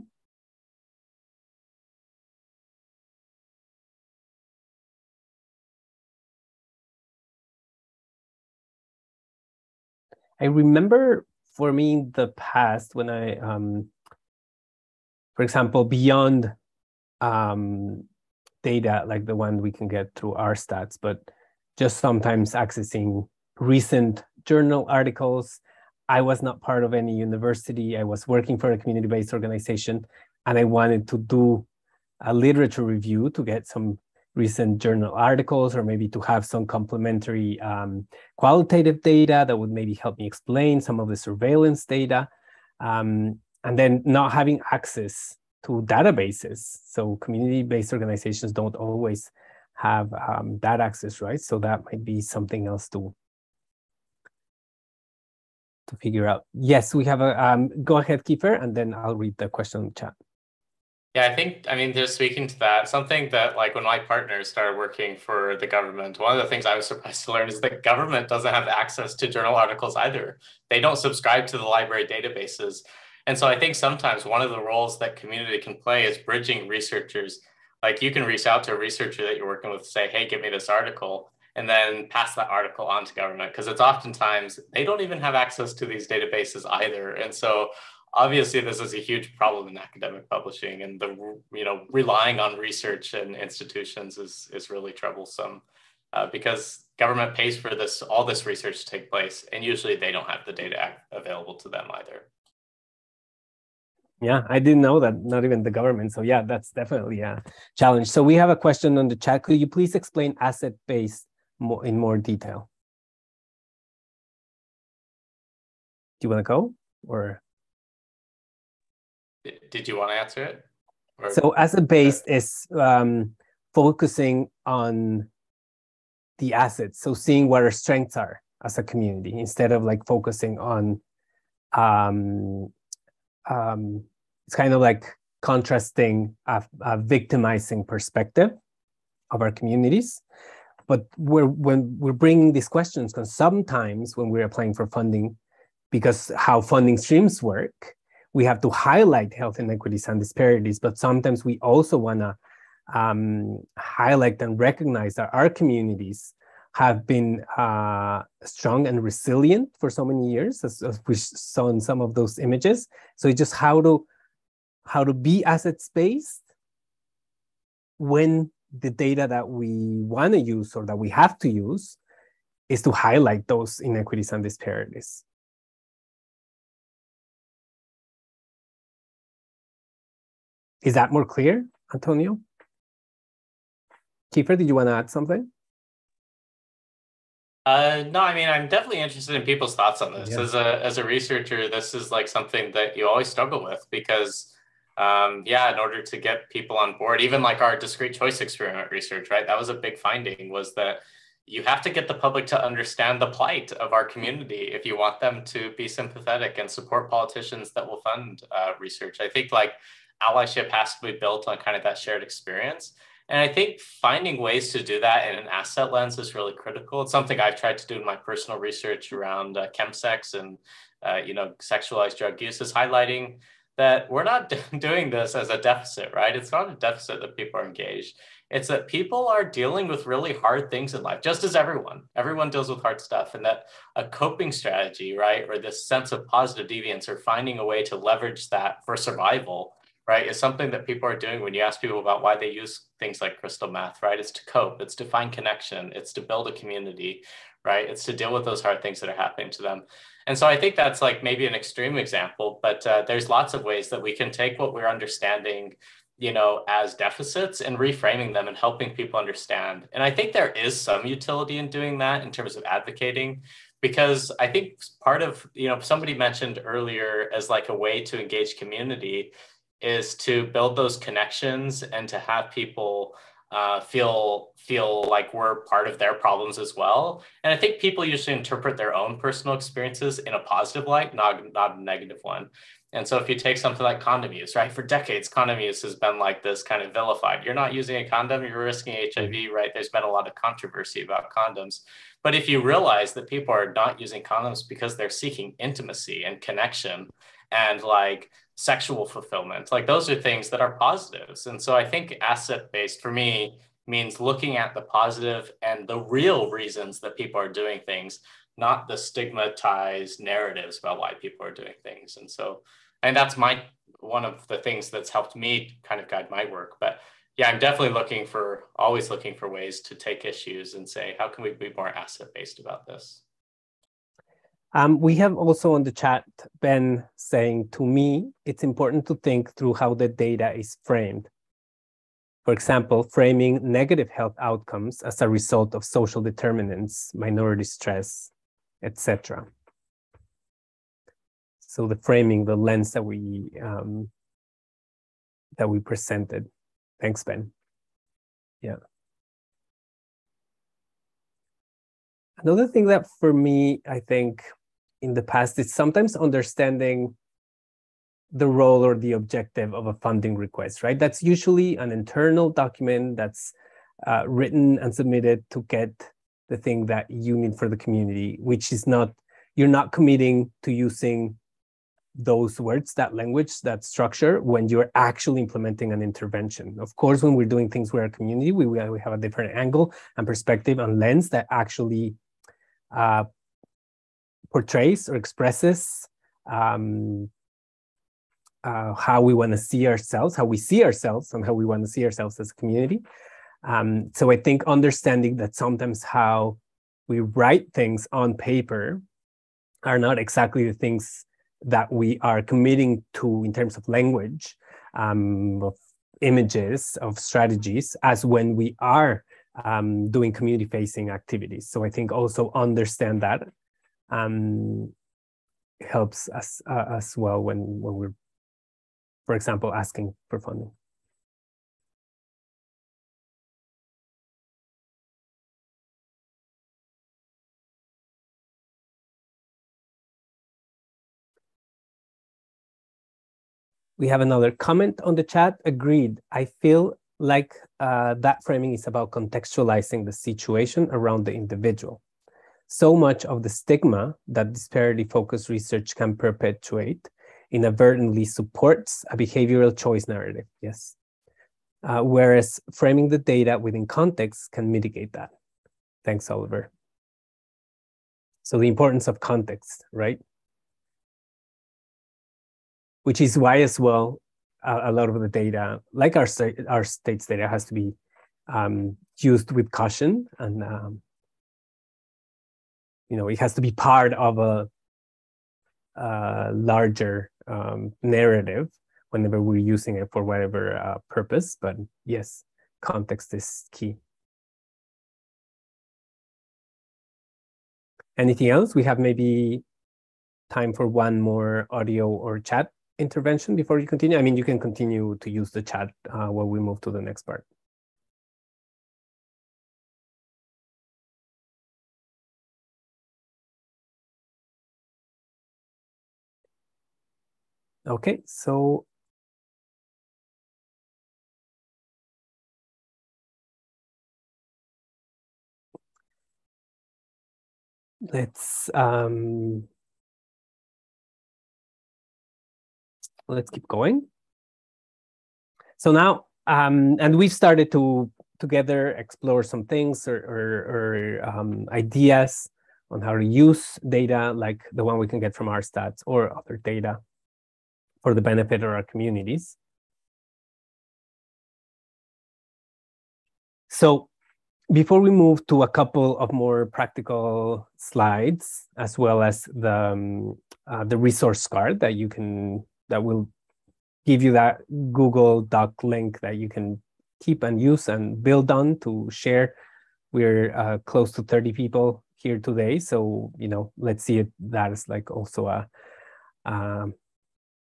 I remember for me in the past when I, for example, beyond data like the one we can get through OurStats, but just sometimes accessing recent journal articles. I was not part of any university. I was working for a community-based organization, and I wanted to do a literature review to get some recent journal articles, or maybe to have some complementary qualitative data that would maybe help me explain some of the surveillance data, and then not having access to databases. So community-based organizations don't always have that access, right? So that might be something else to figure out. Yes, we have a, go ahead, Kiffer, and then I'll read the question in the chat. Yeah, I think, just speaking to that, something that like when my partner started working for the government, one of the things I was surprised to learn is that government doesn't have access to journal articles either. They don't subscribe to the library databases. And so I think sometimes one of the roles that community can play is bridging researchers Like, you can reach out to a researcher that you're working with, say, hey, give me this article, and then pass that article on to government, because it's oftentimes they don't even have access to these databases either. And so obviously this is a huge problem in academic publishing, and the, you know, relying on research and institutions is really troublesome, because government pays for this, all this research to take place, and usually they don't have the data available to them either. Yeah, I didn't know that, not even the government. So yeah, that's definitely a challenge. So we have a question on the chat. Could you please explain asset-based in more detail? Do you want to go, or? Did you want to answer it? Or... So asset-based is focusing on the assets. So seeing what our strengths are as a community, instead of like focusing on, it's kind of like contrasting a victimizing perspective of our communities. But when we're bringing these questions, because sometimes when we're applying for funding, because how funding streams work, we have to highlight health inequities and disparities, but sometimes we also want to highlight and recognize that our communities have been strong and resilient for so many years, as we saw in some of those images. So it's just how to be asset-based when the data that we want to use or that we have to use is to highlight those inequities and disparities. Is that more clear, Antonio? Kiffer, did you want to add something? No, I mean, I'm definitely interested in people's thoughts on this. Yeah. As a researcher, this is like something that you always struggle with, because, yeah, in order to get people on board, even like our discrete choice experiment research, right? That was a big finding, was that you have to get the public to understand the plight of our community if you want them to be sympathetic and support politicians that will fund research. I think like allyship has to be built on kind of that shared experience. And I think finding ways to do that in an asset lens is really critical. It's something I've tried to do in my personal research around chemsex and you know, sexualized drug use, is highlighting that we're not doing this as a deficit, right? It's not a deficit that people are engaged. It's that people are dealing with really hard things in life, just as everyone deals with hard stuff, and that a coping strategy, right, or this sense of positive deviance or finding a way to leverage that for survival, right, is something that people are doing. When you ask people about why they use things like crystal meth, right, it's to cope, it's to find connection, it's to build a community, right, it's to deal with those hard things that are happening to them. And so I think that's like maybe an extreme example, but there's lots of ways that we can take what we're understanding, you know, as deficits and reframing them and helping people understand. And I think there is some utility in doing that in terms of advocating, because I think part of, you know, somebody mentioned earlier as like a way to engage community is to build those connections and to have people feel like we're part of their problems as well. And I think people usually interpret their own personal experiences in a positive light, not a negative one. And so if you take something like condom use, right? For decades, condom use has been like this kind of vilified. You're not using a condom, you're risking HIV, right? There's been a lot of controversy about condoms. But if you realize that people are not using condoms because they're seeking intimacy and connection and like sexual fulfillment, like those are things that are positives. And so I think asset-based for me means looking at the positive and the real reasons that people are doing things, not the stigmatized narratives about why people are doing things. And so, and that's one of the things that's helped me kind of guide my work. But yeah, I'm definitely always looking for ways to take issues and say, how can we be more asset-based about this? We have also on the chat, Ben saying, to me, it's important to think through how the data is framed. For example, framing negative health outcomes as a result of social determinants, minority stress, etc. So the framing, the lens that we presented. Thanks, Ben. Yeah. Another thing that for me, I think, in the past, it's sometimes understanding the role or the objective of a funding request, right? That's usually an internal document that's written and submitted to get the thing that you need for the community, which is not, you're not committing to using those words, that language, that structure, when you're actually implementing an intervention. Of course, when we're doing things with our community, we have a different angle and perspective and lens that actually portrays or expresses how we want to see ourselves, how we see ourselves, and how we want to see ourselves as a community. So I think understanding that sometimes how we write things on paper are not exactly the things that we are committing to in terms of language, of images, of strategies, as when we are doing community-facing activities. So I think also understand that helps us as well when we're, for example, asking for funding. We have another comment on the chat. Agreed. I feel like that framing is about contextualizing the situation around the individual. So much of the stigma that disparity-focused research can perpetuate inadvertently supports a behavioral choice narrative, yes. Whereas framing the data within context can mitigate that. Thanks, Oliver. So the importance of context, right? Which is why as well, a lot of the data, like our state's data, has to be used with caution. And, you know, it has to be part of a larger narrative whenever we're using it for whatever purpose. But yes, context is key. Anything else? We have maybe time for one more audio or chat intervention before you continue. I mean, you can continue to use the chat while we move to the next part. Okay, so let's keep going. So now, and we've started to together explore some things or ideas on how to use data like the one we can get from OurStats or other data for the benefit of our communities. So before we move to a couple of more practical slides, as well as the resource card that you can, that will give you that Google Doc link that you can keep and use and build on to share. We're close to 30 people here today. So, you know, let's see it. That is like also a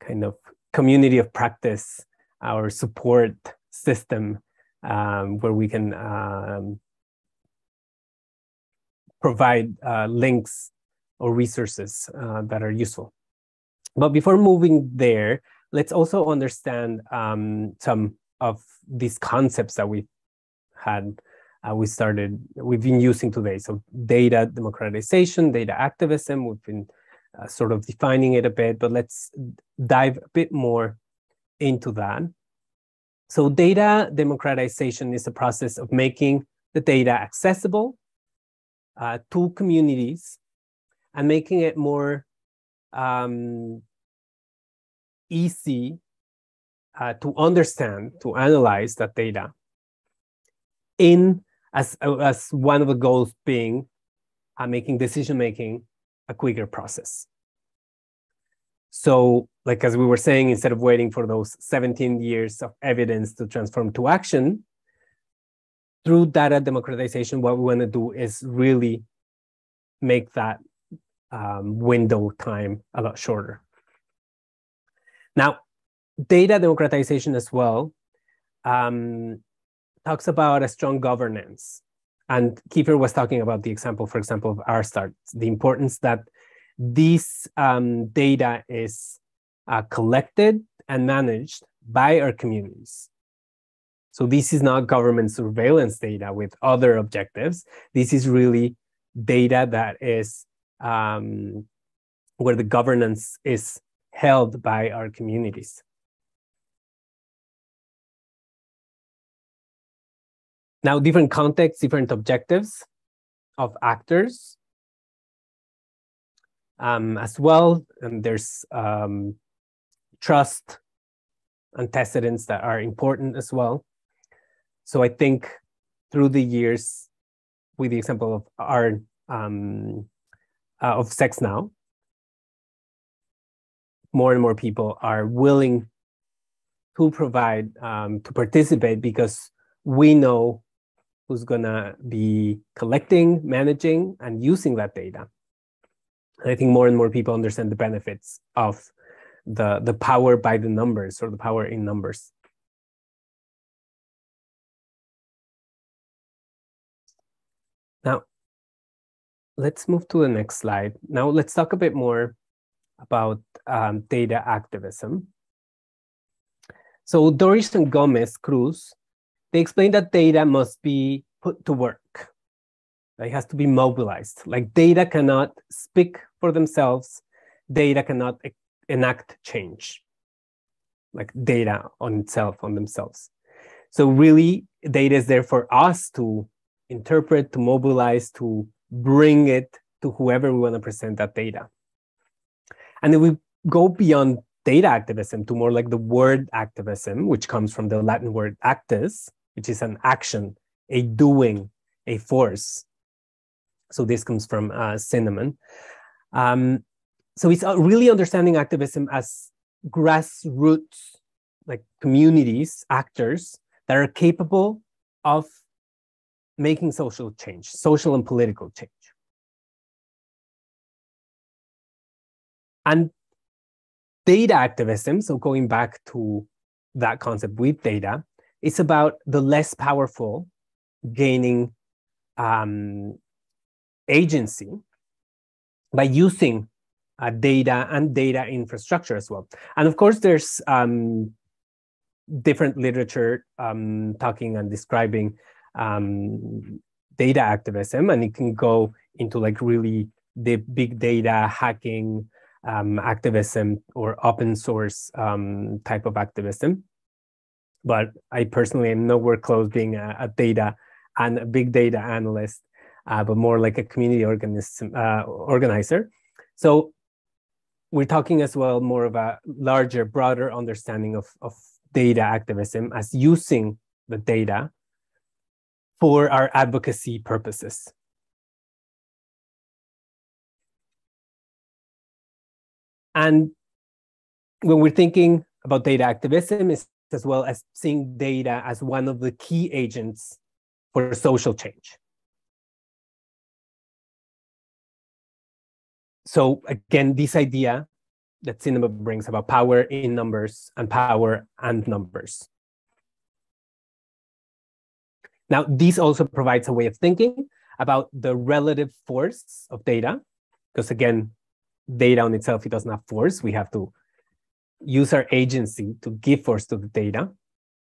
kind of community of practice, our support system where we can provide links or resources that are useful. But before moving there, let's also understand some of these concepts that we had, we've been using today. So data democratization, data activism, we've been sort of defining it a bit, but let's dive a bit more into that. So data democratization is the process of making the data accessible to communities and making it more easy to understand, to analyze that data, in as one of the goals being making decision making a quicker process. So, like as we were saying, instead of waiting for those 17 years of evidence to transform to action, through data democratization, what we want to do is really make that window time a lot shorter. Now, data democratization as well talks about a strong governance. And Kiffer was talking about the example, for example, of OurStats, the importance that this data is collected and managed by our communities. So this is not government surveillance data with other objectives. This is really data that is where the governance is held by our communities. Now, different contexts, different objectives of actors as well. And there's trust antecedents that are important as well. So I think through the years, with the example of our of Sex Now, more and more people are willing to provide, to participate, because we know who's gonna be collecting, managing, and using that data. And I think more and more people understand the benefits of the power by the numbers, or the power in numbers. Now, let's move to the next slide. Now, let's talk a bit more about data activism. So Doris and Gomez Cruz, they explain that data must be put to work. It has to be mobilized. Like, data cannot speak for themselves. Data cannot enact change. Like, data on itself, on themselves. So really, data is there for us to interpret, to mobilize, to bring it to whoever we want to present that data. And then we go beyond data activism to more like the word activism, which comes from the Latin word actus, which is an action, a doing, a force. So this comes from Cinnamon. So it's really understanding activism as grassroots, like communities, actors that are capable of making social change, social and political change. And data activism, so going back to that concept with data, it's about the less powerful gaining agency by using data and data infrastructure as well. And of course, there's different literature talking and describing data activism, and it can go into like really the big data hacking activism or open source type of activism. But I personally am nowhere close being a data and a big data analyst, but more like a community organizer. So we're talking as well more of a larger, broader understanding of data activism as using the data for our advocacy purposes. And when we're thinking about data activism, it's as well as seeing data as one of the key agents for social change. So again, this idea that Cinema brings about power in numbers and power and numbers. Now, this also provides a way of thinking about the relative force of data, because again, data on itself, it doesn't have force. We have to use our agency to give force to the data.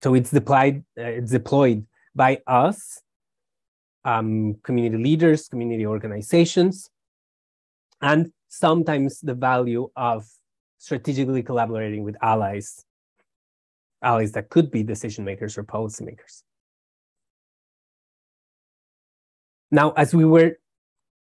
So it's deployed by us, community leaders, community organizations, and sometimes the value of strategically collaborating with allies that could be decision makers or policymakers. Now, as we were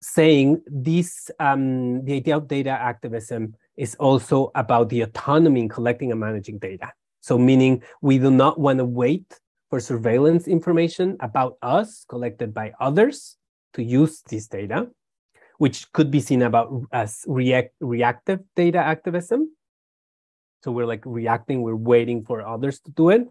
saying, this, the idea of data activism is also about the autonomy in collecting and managing data. So meaning we do not want to wait for surveillance information about us collected by others to use this data, which could be seen as reactive data activism. So we're like reacting, we're waiting for others to do it,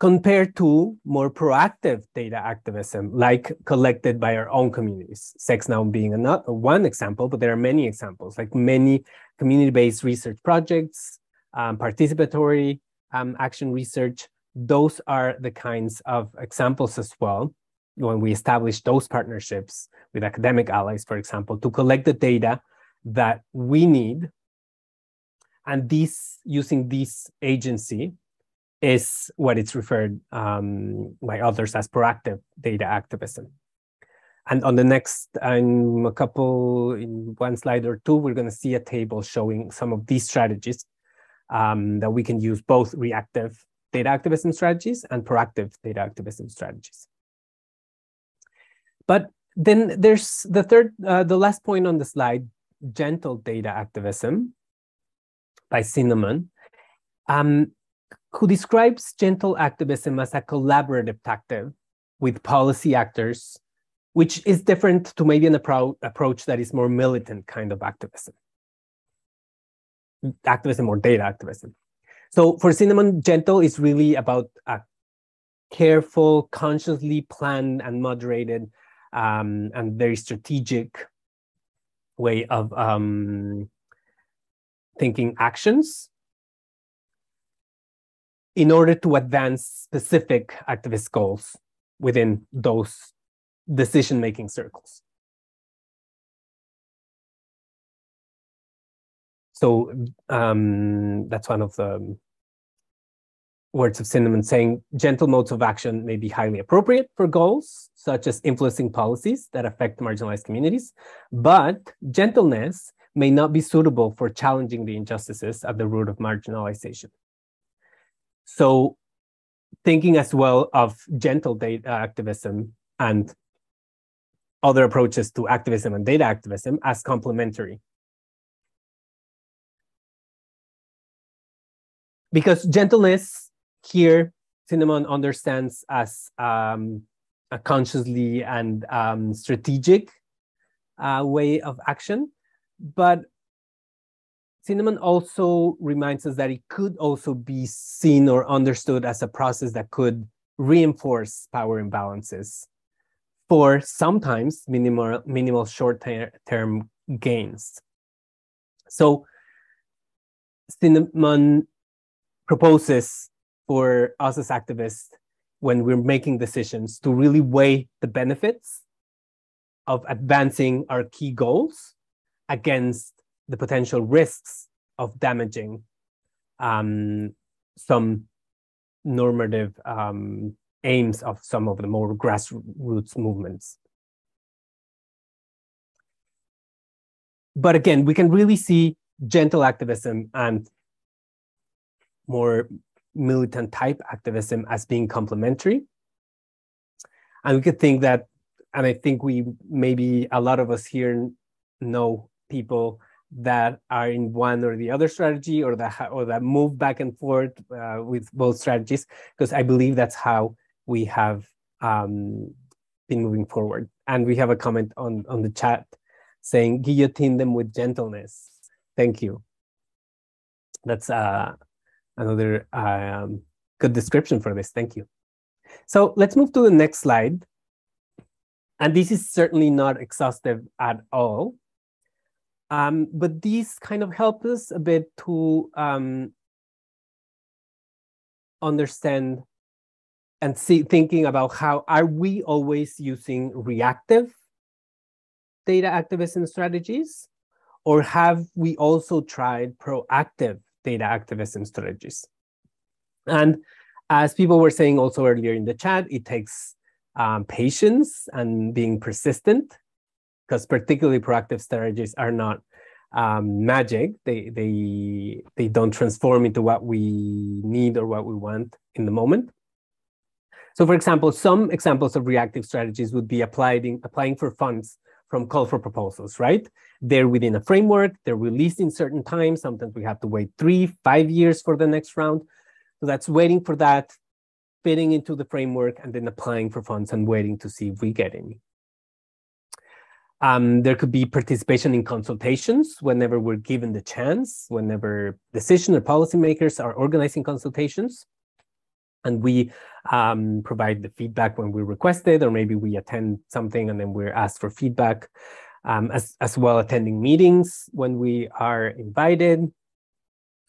compared to more proactive data activism, like collected by our own communities. Sex Now being one example, but there are many examples, like many community-based research projects, participatory action research. Those are the kinds of examples as well, when we establish those partnerships with academic allies, for example, to collect the data that we need. And this, using this agency, is what it's referred by others as proactive data activism. And on the next, in one slide or two, we're going to see a table showing some of these strategies that we can use, both reactive data activism strategies and proactive data activism strategies. But then there's the third, the last point on the slide, gentle data activism by Cinnamon, who describes gentle activism as a collaborative tactic with policy actors, which is different to maybe an approach that is more militant kind of activism or data activism. So for Cinnamon, gentle is really about a careful, consciously planned and moderated and very strategic way of thinking actions in order to advance specific activist goals within those decision-making circles. So that's one of the words of Cinnamon, saying gentle modes of action may be highly appropriate for goals, such as influencing policies that affect marginalized communities, but gentleness may not be suitable for challenging the injustices at the root of marginalization. So thinking as well of gentle data activism and other approaches to activism and data activism as complementary. Because gentleness here, Cinnamon understands as a consciously and strategic way of action. But Cinnamon also reminds us that it could also be seen or understood as a process that could reinforce power imbalances for sometimes minimal short-term gains. So Cinnamon proposes for us as activists, when we're making decisions, to really weigh the benefits of advancing our key goals against the potential risks of damaging some normative aims of some of the more grassroots movements. But again, we can really see gentle activism and more militant type activism as being complementary. And we could think that, and I think we maybe a lot of us here know people that are in one or the other strategy, or that move back and forth with both strategies, because I believe that's how we have been moving forward. And we have a comment on the chat saying, guillotine them with gentleness. Thank you. That's another good description for this. Thank you. So let's move to the next slide. And this is certainly not exhaustive at all. But these kind of help us a bit to understand and see, thinking about how are we always using reactive data activism strategies, or have we also tried proactive data activism strategies? And as people were saying also earlier in the chat, it takes patience and being persistent, because particularly proactive strategies are not magic. They don't transform into what we need or what we want in the moment. So for example, some examples of reactive strategies would be applying for funds from call for proposals, right? They're within a framework, they're released in certain times. Sometimes we have to wait 3, 5 years for the next round. So that's waiting for that, fitting into the framework, and then applying for funds and waiting to see if we get any. There could be participation in consultations whenever we're given the chance, whenever decision or policymakers are organizing consultations, and we provide the feedback when we request it, or maybe we attend something and then we're asked for feedback, as well attending meetings when we are invited,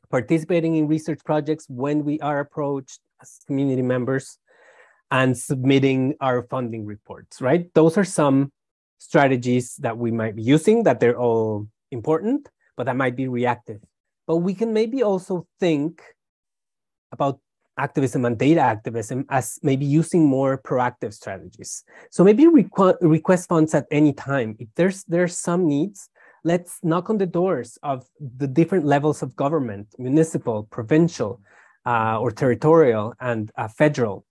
participating in research projects when we are approached as community members, and submitting our funding reports, right? Those are some strategies that we might be using, that they're all important, but that might be reactive. But we can maybe also think about activism and data activism as maybe using more proactive strategies. So maybe request funds at any time. If there's some needs, let's knock on the doors of the different levels of government, municipal, provincial, or territorial, and federal.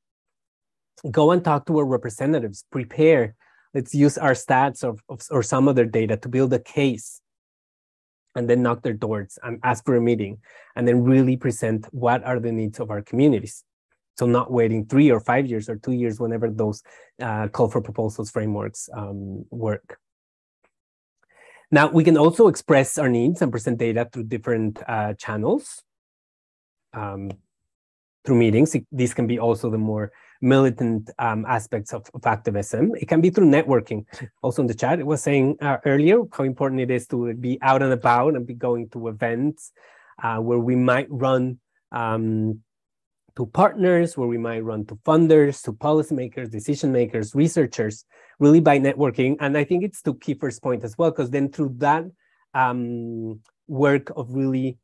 Go and talk to our representatives, prepare. Let's use our stats or some other data to build a case, and then knock their doors and ask for a meeting, and then really present what are the needs of our communities. So not waiting 3 or 5 years or 2 years, whenever those call for proposals frameworks work. Now, we can also express our needs and present data through different channels, through meetings. These can be also the more militant aspects of activism. It can be through networking. Also in the chat, it was saying earlier how important it is to be out and about and be going to events where we might run to partners, where we might run to funders, to policymakers, decision makers, researchers, really by networking. And I think it's to Kiffer's point as well, because then through that work of really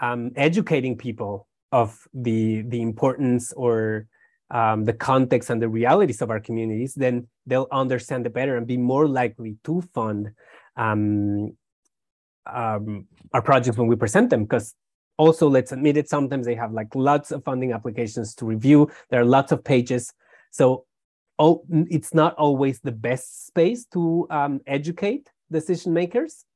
educating people of the importance or the context and the realities of our communities, then they'll understand it better and be more likely to fund our projects when we present them. Because also, let's admit it, sometimes they have like lots of funding applications to review. There are lots of pages. So it's not always the best space to educate decision makers.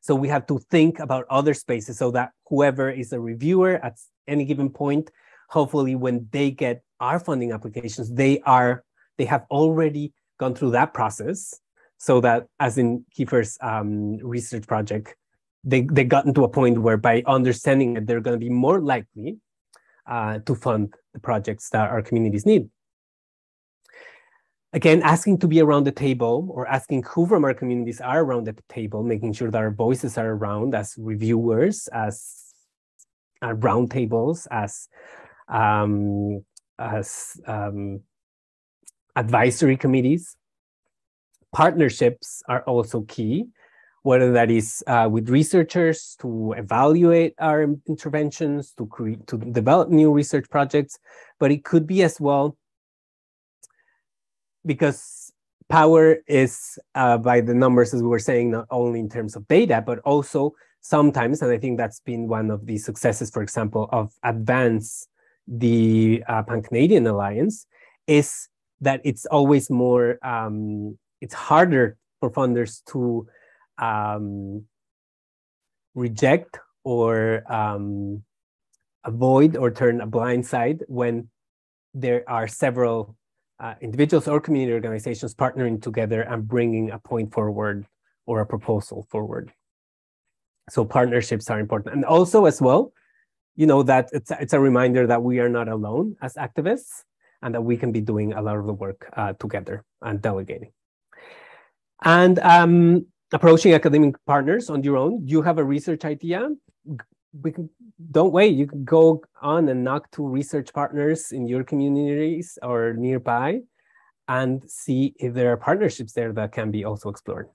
So we have to think about other spaces so that whoever is a reviewer at any given point, hopefully when they get our funding applications, they have already gone through that process, so that, as in Kiffer's research project, they've gotten to a point where by understanding it, they're going to be more likely to fund the projects that our communities need. Again, asking to be around the table, or asking who from our communities are around the table, making sure that our voices are around as reviewers, as roundtables, as advisory committees. Partnerships are also key, whether that is with researchers to evaluate our interventions, to develop new research projects, but it could be as well, because power is by the numbers, as we were saying, not only in terms of data, but also sometimes, and I think that's been one of the successes, for example, of Advance, the Pan-Canadian Alliance, is that it's always more, it's harder for funders to reject or avoid or turn a blind side when there are several individuals or community organizations partnering together and bringing a point forward or a proposal forward. So partnerships are important. And also as well, you know, that it's a reminder that we are not alone as activists, and that we can be doing a lot of the work together and delegating. And approaching academic partners on your own. You have a research idea? Don't wait. You can go on and knock to research partners in your communities or nearby and see if there are partnerships there that can be also explored.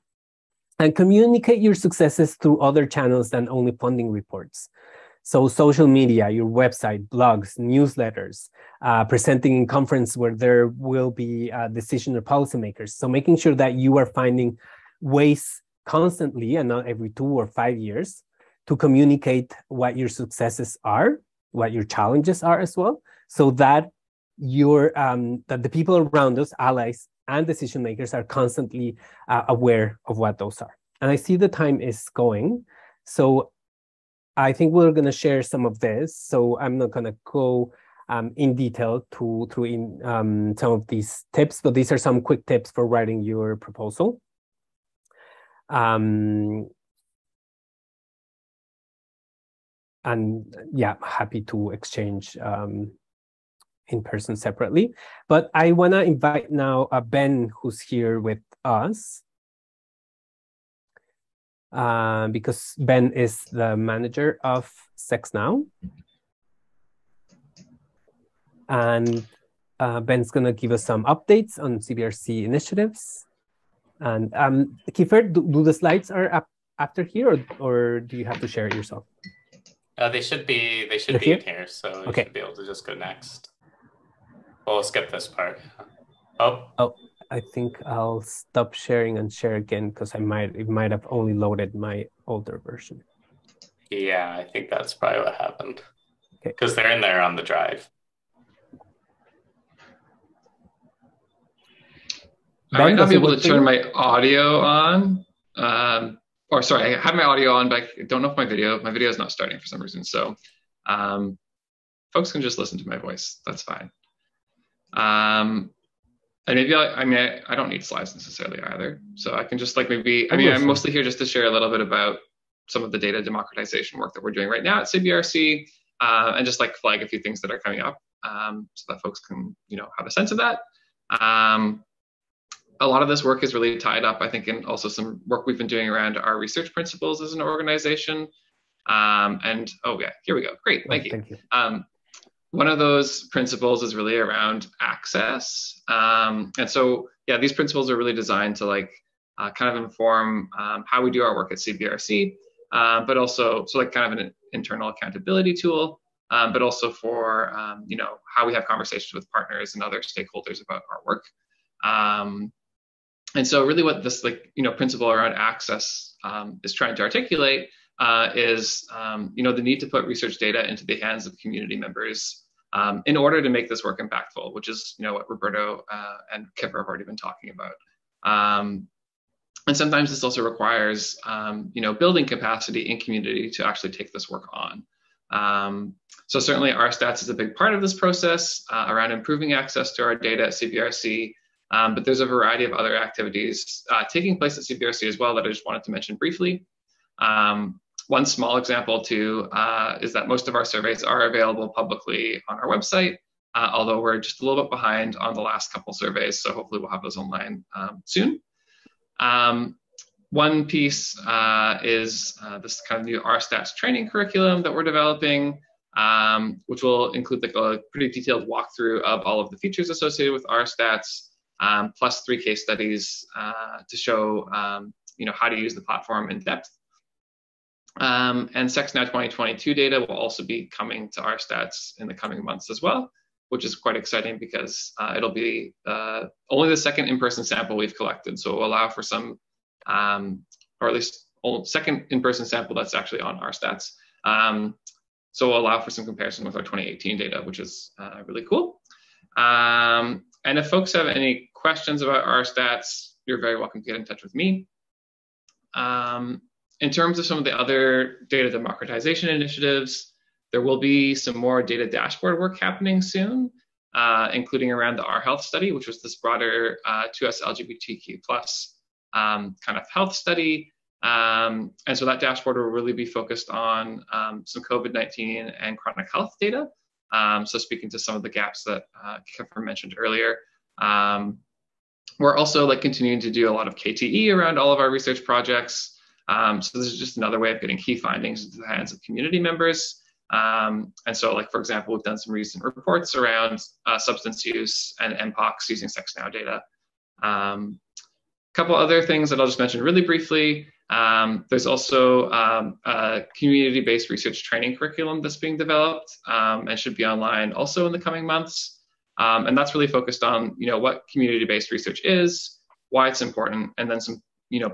And communicate your successes through other channels than only funding reports. So social media, your website, blogs, newsletters, presenting in conference where there will be decision or policymakers. So making sure that you are finding ways constantly, and not every 2 or 5 years, to communicate what your successes are, what your challenges are as well, so that that the people around us, allies and decision makers, are constantly aware of what those are. And I see the time is going, so I think we're going to share some of this, so I'm not going to go in detail through some of these tips, but these are some quick tips for writing your proposal. And yeah, happy to exchange in person separately. But I want to invite now Ben, who's here with us. Because Ben is the manager of Sex Now. And Ben's going to give us some updates on CBRC initiatives. And Kiffer, do the slides are up after here, or do you have to share it yourself? They should be in here, so you should be able to just go next. Well, we'll skip this part. Oh, I think I'll stop sharing and share again because it might have only loaded my older version. Yeah, I think that's probably what happened. Because they're in there on the drive. I might not be able to turn my audio on. Or sorry, I have my audio on, but I don't know if my video is not starting for some reason. So folks can just listen to my voice. That's fine. And maybe I don't need slides necessarily either. So I can just I'm mostly here just to share a little bit about some of the data democratization work that we're doing right now at CBRC, and just flag a few things that are coming up, so that folks can, have a sense of that. A lot of this work is really tied up, I think, in also some work we've been doing around our research principles as an organization. Here we go. Great, thank you. One of those principles is really around access. These principles are really designed to kind of inform how we do our work at CBRC, but also kind of an internal accountability tool, but also for, how we have conversations with partners and other stakeholders about our work. And so really what this principle around access is trying to articulate is the need to put research data into the hands of community members in order to make this work impactful, which is what Roberto and Kiffer have already been talking about. And sometimes this also requires building capacity in community to actually take this work on. So certainly OurStats is a big part of this process around improving access to our data at CBRC. But there's a variety of other activities taking place at CBRC as well that I just wanted to mention briefly. One small example too is that most of our surveys are available publicly on our website, although we're just a little bit behind on the last couple surveys, so hopefully we'll have those online soon. One piece is this kind of new OurStats training curriculum that we're developing, which will include a pretty detailed walkthrough of all of the features associated with OurStats. Plus 3 case studies to show how to use the platform in depth. And Sex Now 2022 data will also be coming to OurStats in the coming months as well, which is quite exciting because it'll be only the second in-person sample we've collected. So it will allow for some, or at least second in-person sample that's actually on OurStats. So we'll allow for some comparison with our 2018 data, which is really cool. And if folks have any questions about OurStats, you're very welcome to get in touch with me. In terms of some of the other data democratization initiatives, there will be some more data dashboard work happening soon, including around the Our Health Study, which was this broader 2S LGBTQ plus kind of health study. And so that dashboard will really be focused on some COVID-19 and chronic health data. So speaking to some of the gaps that Kiffer mentioned earlier, we're also continuing to do a lot of KTE around all of our research projects. So this is just another way of getting key findings into the hands of community members. And so for example, we've done some recent reports around substance use and MPOX using Sex Now data. Couple other things that I'll just mention really briefly. There's also a community-based research training curriculum that's being developed and should be online also in the coming months. And that's really focused on, what community-based research is, why it's important, and then some,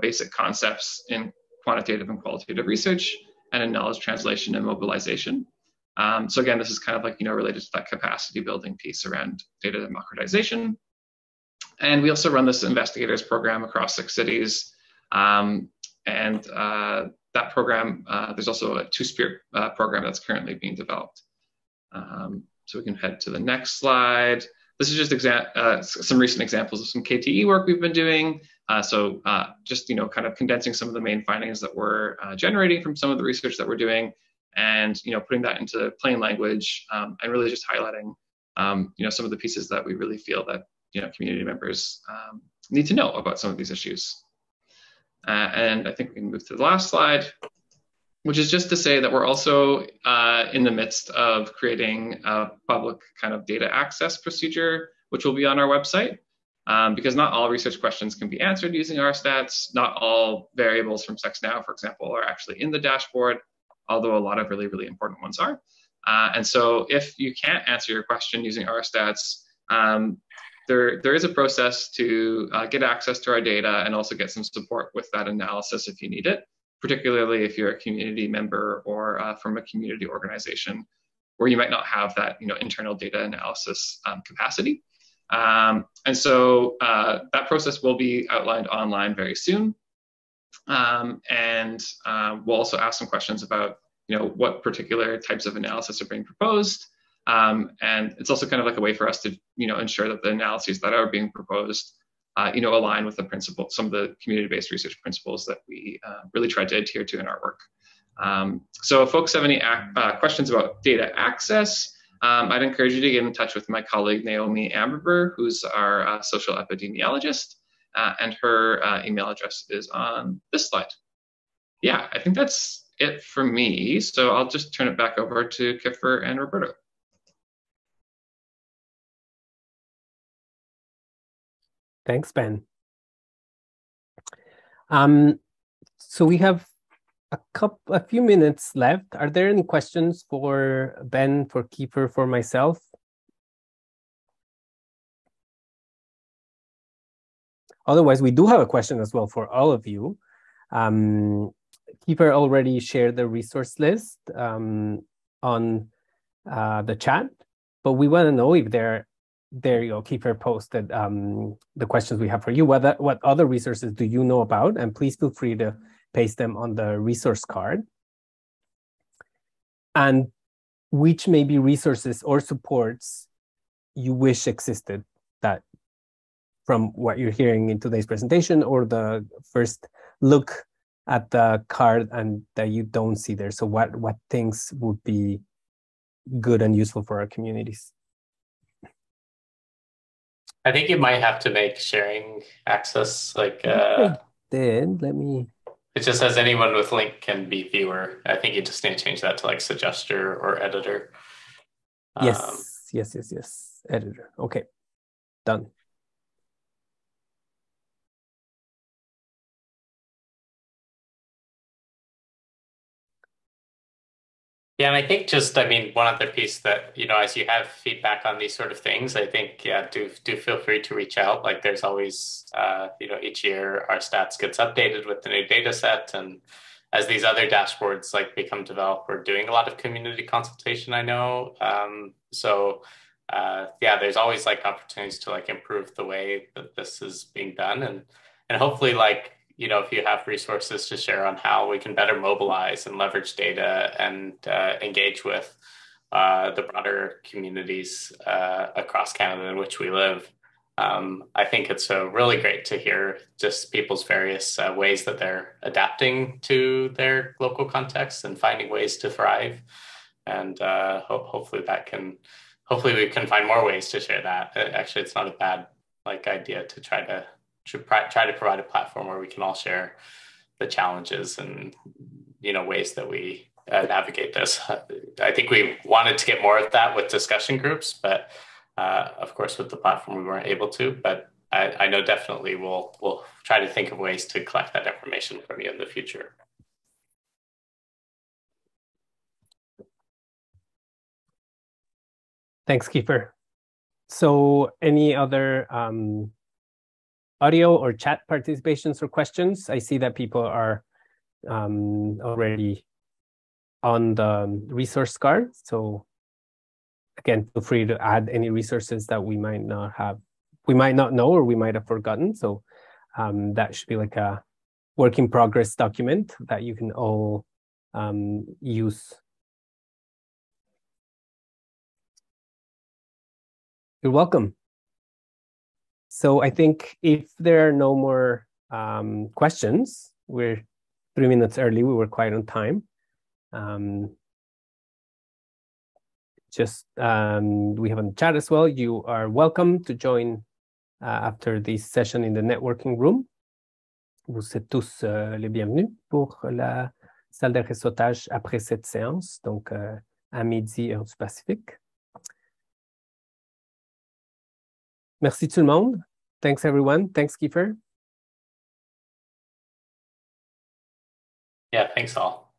basic concepts in quantitative and qualitative research and in knowledge translation and mobilization. So again, this is kind of related to that capacity building piece around data democratization. And we also run this investigators program across 6 cities. And that program, there's also a 2-spirit program that's currently being developed. So we can head to the next slide. This is just some recent examples of some KTE work we've been doing. Just kind of condensing some of the main findings that we're generating from some of the research that we're doing, and putting that into plain language, and really just highlighting some of the pieces that we really feel that community members need to know about some of these issues. And I think we can move to the last slide, which is just to say that we're also in the midst of creating a public kind of data access procedure, which will be on our website, because not all research questions can be answered using OurStats. Not all variables from Sex Now, for example, are actually in the dashboard. although a lot of really, really important ones are. And so if you can't answer your question using OurStats, there is a process to get access to our data and also get some support with that analysis if you need it, particularly if you're a community member or from a community organization where you might not have that internal data analysis capacity. And so that process will be outlined online very soon. And we'll also ask some questions about what particular types of analysis are being proposed. And it's also kind of like a way for us to ensure that the analyses that are being proposed align with the principle, some of the community-based research principles that we really try to adhere to in our work. So if folks have any questions about data access, I'd encourage you to get in touch with my colleague, Naomi Amberber, who's our social epidemiologist, and her email address is on this slide. Yeah, I think that's it for me. So I'll just turn it back over to Kiffer and Roberto. Thanks, Ben. So we have a few minutes left. Are there any questions for Ben, for Kiffer, for myself? Otherwise, we do have a question as well for all of you. Kiffer already shared the resource list on the chat, but we want to know if there you go, Kiffer posted the questions we have for you. What other resources do you know about? And please feel free to paste them on the resource card. And which maybe resources or supports you wish existed that from what you're hearing in today's presentation or the first look at the card and that you don't see there. So what things would be good and useful for our communities? I think you might have to make sharing access like It just says anyone with link can be viewer. I think you just need to change that to like suggester or editor. Yes. Editor. Okay. Done. Yeah, and I think just, I mean, one other piece that, as you have feedback on these sort of things, I think, yeah, do feel free to reach out. Like there's always, each year our stats gets updated with the new data set. And as these other dashboards like become developed, we're doing a lot of community consultation, I know. Yeah, there's always like opportunities to like improve the way that this is being done. And hopefully like, if you have resources to share on how we can better mobilize and leverage data and engage with the broader communities across Canada in which we live. I think it's really great to hear just people's various ways that they're adapting to their local context and finding ways to thrive. And hopefully we can find more ways to share that. Actually, it's not a bad idea to try to provide a platform where we can all share the challenges and ways that we navigate this. I think we wanted to get more of that with discussion groups, but of course with the platform we weren't able to, but I know definitely we'll try to think of ways to collect that information from you in the future. Thanks, Kiffer. So any other audio or chat participations or questions? I see that people are already on the resource card. So again, feel free to add any resources that we might not have, we might not know, or we might have forgotten. So that should be like a work in progress document that you can all use. You're welcome. So I think if there are no more questions, we're 3 minutes early, we were quite on time. We have a chat as well. You are welcome to join after this session in the networking room. Vous êtes tous les bienvenus pour la salle de réseautage après cette séance, donc à midi heure du Pacifique. Merci tout le monde. Thanks, everyone. Thanks, Kiffer. Yeah, thanks all.